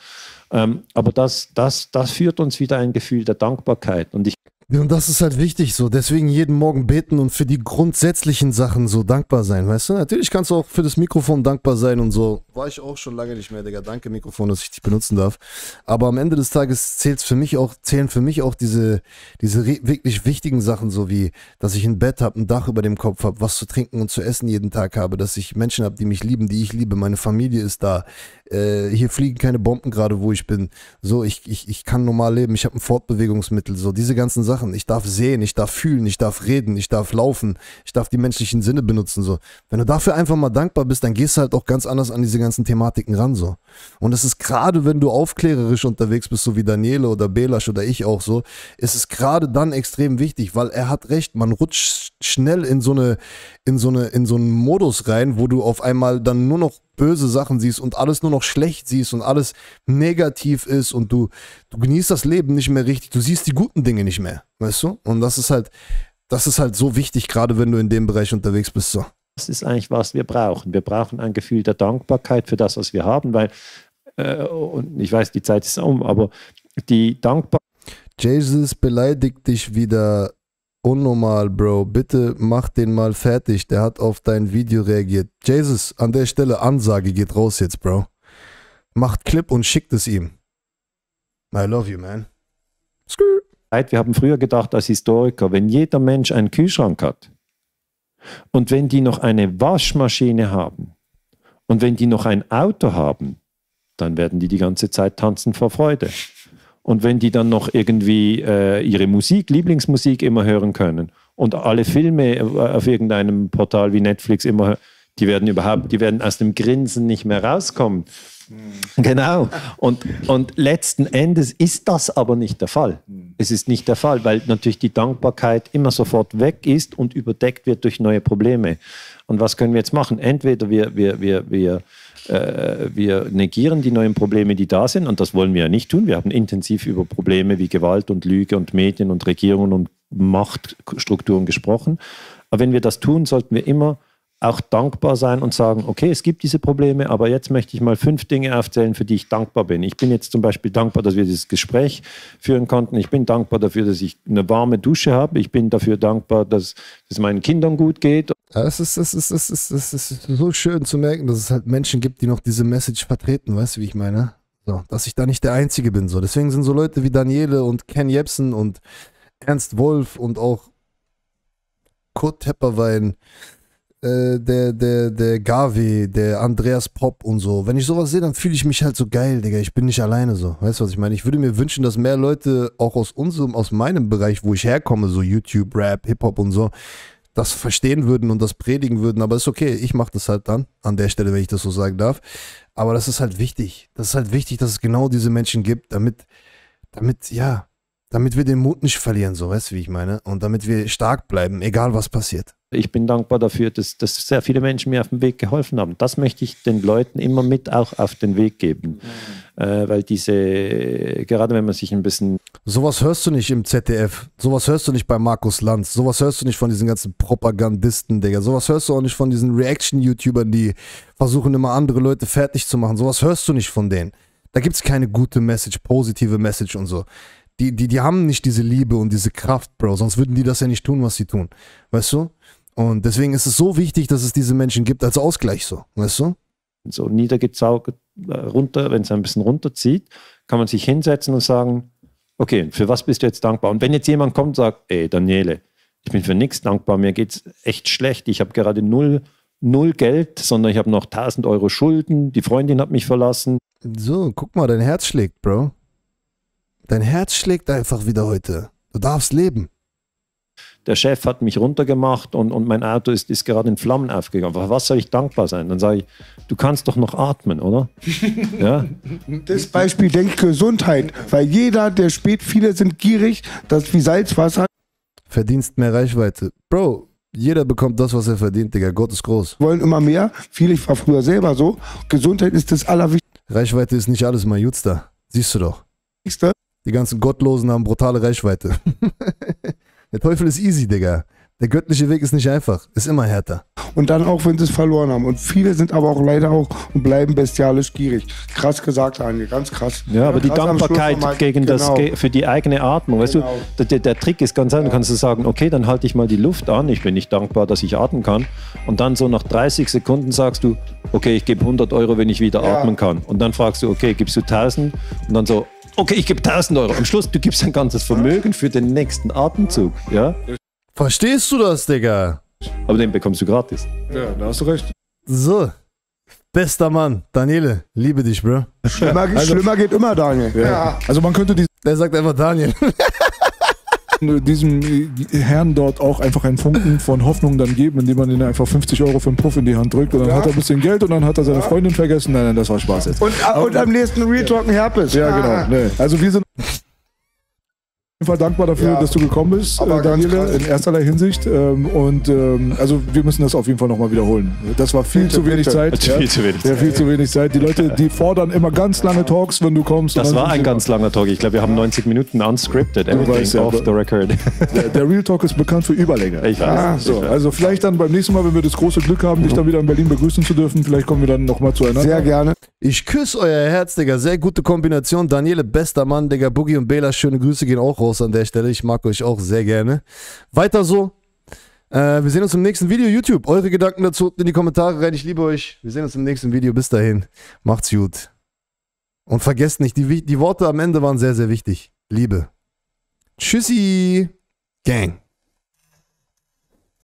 Ähm, aber das, das, das führt uns wieder ein Gefühl der Dankbarkeit. Und ich Und das ist halt wichtig so, deswegen jeden Morgen beten und für die grundsätzlichen Sachen so dankbar sein, weißt du? Natürlich kannst du auch für das Mikrofon dankbar sein und so. War ich auch schon lange nicht mehr, Digga. Danke Mikrofon, dass ich dich benutzen darf. Aber am Ende des Tages zählt's für mich auch, zählen für mich auch diese, diese wirklich wichtigen Sachen, so wie, dass ich ein Bett habe, ein Dach über dem Kopf habe, was zu trinken und zu essen jeden Tag habe, dass ich Menschen habe, die mich lieben, die ich liebe, meine Familie ist da. Äh, hier fliegen keine Bomben gerade, wo ich bin. So, ich, ich, ich kann normal leben, ich habe ein Fortbewegungsmittel, so diese ganzen Sachen. Ich darf sehen, ich darf fühlen, ich darf reden, ich darf laufen, ich darf die menschlichen Sinne benutzen. So. Wenn du dafür einfach mal dankbar bist, dann gehst du halt auch ganz anders an diese ganzen Thematiken ran. So. Und es ist gerade, wenn du aufklärerisch unterwegs bist, so wie Daniele oder Belasch oder ich auch so, ist es gerade dann extrem wichtig, weil er hat recht, man rutscht schnell in so eine, in so eine, in so einen Modus rein, wo du auf einmal dann nur noch böse Sachen siehst und alles nur noch schlecht siehst und alles negativ ist und du, du genießt das Leben nicht mehr richtig, du siehst die guten Dinge nicht mehr, weißt du? Und das ist halt, das ist halt so wichtig, gerade wenn du in dem Bereich unterwegs bist. So. Das ist eigentlich, was wir brauchen. Wir brauchen ein Gefühl der Dankbarkeit für das, was wir haben, weil, äh, und ich weiß, die Zeit ist um, aber die Dankbarkeit... Jesus beleidigt dich wieder unnormal, Bro. Bitte mach den mal fertig. Der hat auf dein Video reagiert. Jesus, an der Stelle Ansage geht raus jetzt, Bro. Macht Clip und schickt es ihm. I love you, man. Wir haben früher gedacht als Historiker, wenn jeder Mensch einen Kühlschrank hat und wenn die noch eine Waschmaschine haben und wenn die noch ein Auto haben, dann werden die die ganze Zeit tanzen vor Freude. Und wenn die dann noch irgendwie äh, ihre Musik, Lieblingsmusik immer hören können und alle Filme auf irgendeinem Portal wie Netflix immer hören, die werden überhaupt, die werden aus dem Grinsen nicht mehr rauskommen. Mhm. Genau. Und, und letzten Endes ist das aber nicht der Fall. Mhm. Es ist nicht der Fall, weil natürlich die Dankbarkeit immer sofort weg ist und überdeckt wird durch neue Probleme. Und was können wir jetzt machen? Entweder wir, wir, wir, wir wir negieren die neuen Probleme, die da sind, und das wollen wir ja nicht tun. Wir haben intensiv über Probleme wie Gewalt und Lüge und Medien und Regierungen und Machtstrukturen gesprochen. Aber wenn wir das tun, sollten wir immer auch dankbar sein und sagen, okay, es gibt diese Probleme, aber jetzt möchte ich mal fünf Dinge aufzählen, für die ich dankbar bin. Ich bin jetzt zum Beispiel dankbar, dass wir dieses Gespräch führen konnten. Ich bin dankbar dafür, dass ich eine warme Dusche habe. Ich bin dafür dankbar, dass es meinen Kindern gut geht. Es ist, es ist, es ist, es ist so schön zu merken, dass es halt Menschen gibt, die noch diese Message vertreten, weißt du, wie ich meine? So, dass ich da nicht der Einzige bin. So. Deswegen sind so Leute wie Daniele und Ken Jebsen und Ernst Wolf und auch Kurt Tepperwein, der, der, der Gavi, der Andreas Popp und so. Wenn ich sowas sehe, dann fühle ich mich halt so geil, Digga. Ich bin nicht alleine so. Weißt du, was ich meine? Ich würde mir wünschen, dass mehr Leute auch aus unserem, aus meinem Bereich, wo ich herkomme, so YouTube, Rap, Hip-Hop und so, das verstehen würden und das predigen würden. Aber ist okay, ich mache das halt dann, an der Stelle, wenn ich das so sagen darf. Aber das ist halt wichtig. Das ist halt wichtig, dass es genau diese Menschen gibt, damit, damit, ja, damit wir den Mut nicht verlieren, so, weißt du, wie ich meine? Und damit wir stark bleiben, egal was passiert. Ich bin dankbar dafür, dass, dass sehr viele Menschen mir auf dem Weg geholfen haben. Das möchte ich den Leuten immer mit auch auf den Weg geben. Mhm. Äh, weil diese, gerade wenn man sich ein bisschen... Sowas hörst du nicht im Z D F. Sowas hörst du nicht bei Markus Lanz. Sowas hörst du nicht von diesen ganzen Propagandisten, Digga. Sowas hörst du auch nicht von diesen Reaction-YouTubern, die versuchen immer andere Leute fertig zu machen. Sowas hörst du nicht von denen. Da gibt es keine gute Message, positive Message und so. Die, die, die haben nicht diese Liebe und diese Kraft, Bro. Sonst würden die das ja nicht tun, was sie tun. Weißt du? Und deswegen ist es so wichtig, dass es diese Menschen gibt als Ausgleich so, weißt du? So niedergezaubert, runter, wenn es ein bisschen runterzieht, kann man sich hinsetzen und sagen, okay, für was bist du jetzt dankbar? Und wenn jetzt jemand kommt und sagt, ey Daniele, ich bin für nichts dankbar, mir geht's echt schlecht, ich habe gerade null, null Geld, sondern ich habe noch tausend Euro Schulden, die Freundin hat mich verlassen. So, guck mal, dein Herz schlägt, Bro. Dein Herz schlägt einfach wieder heute. Du darfst leben. Der Chef hat mich runtergemacht und, und mein Auto ist, ist gerade in Flammen aufgegangen. Für was soll ich dankbar sein? Dann sage ich, du kannst doch noch atmen, oder? Ja? Das Beispiel, denke ich, Gesundheit. Weil jeder, der spät, viele sind gierig, das ist wie Salzwasser. Verdienst mehr Reichweite. Bro, jeder bekommt das, was er verdient, Digga. Gott ist groß. Wollen immer mehr. Viele, ich war früher selber so. Gesundheit ist das Allerwichtigste. Reichweite ist nicht alles, mein Jutster. Siehst du doch. Die ganzen Gottlosen haben brutale Reichweite. Der Teufel ist easy, Digga. Der göttliche Weg ist nicht einfach. Ist immer härter. Und dann auch, wenn sie es verloren haben. Und viele sind aber auch leider auch und bleiben bestialisch gierig. Krass gesagt, Daniel, ganz krass. Ja, aber ja, krass, die Dankbarkeit gegen genau. das, für die eigene Atmung. Weißt genau. du, der, der Trick ist ganz einfach. Ja. Du kannst sagen, okay, dann halte ich mal die Luft an. Ich bin nicht dankbar, dass ich atmen kann. Und dann so nach dreißig Sekunden sagst du, okay, ich gebe hundert Euro, wenn ich wieder ja. atmen kann. Und dann fragst du, okay, gibst du tausend? Und dann so... Okay, ich gebe tausend Euro. Am Schluss, du gibst ein ganzes Vermögen für den nächsten Atemzug, ja? Verstehst du das, Digga? Aber den bekommst du gratis. Ja, da hast du recht. So, bester Mann, Daniele, liebe dich, Bro. Schlimmer, also, schlimmer geht immer, Daniel. Ja. Ja. Also man könnte die... Der sagt einfach Daniel. Diesem Herrn dort auch einfach einen Funken von Hoffnung dann geben, indem man ihm einfach fünfzig Euro für einen Puff in die Hand drückt und dann ja. hat er ein bisschen Geld und dann hat er seine Freundin vergessen. Nein, nein, das war Spaß jetzt. Und, aber, und am nächsten Real Talk ein Herpes. Ja, ah. genau. Nee. Also wir sind auf jeden Fall dankbar dafür, ja. dass du gekommen bist, aber Daniele, in ersterlei Hinsicht. Und also wir müssen das auf jeden Fall nochmal wiederholen. Das war viel zu wenig Zeit. Ja. Viel zu wenig Zeit. Ja, viel zu wenig Zeit. Die Leute, die fordern immer ganz lange Talks, wenn du kommst. Das war ein ganz langer Talk. Ich glaube, wir haben neunzig Minuten unscripted. Everything weißt, off ja, the record. Der, der Real Talk ist bekannt für Überlänge. Ich weiß. Ah, so. ich weiß. Also vielleicht dann beim nächsten Mal, wenn wir das große Glück haben, mhm. dich dann wieder in Berlin begrüßen zu dürfen. Vielleicht kommen wir dann nochmal zueinander. Sehr gerne. Ich küsse euer Herz, Digga. Sehr gute Kombination. Daniele, bester Mann, Digga. Boogie und Belasch, schöne Grüße gehen auch raus an der Stelle. Ich mag euch auch sehr gerne. Weiter so. Äh, wir sehen uns im nächsten Video. YouTube, eure Gedanken dazu in die Kommentare rein. Ich liebe euch. Wir sehen uns im nächsten Video. Bis dahin. Macht's gut. Und vergesst nicht, die, die Worte am Ende waren sehr, sehr wichtig. Liebe. Tschüssi, Gang.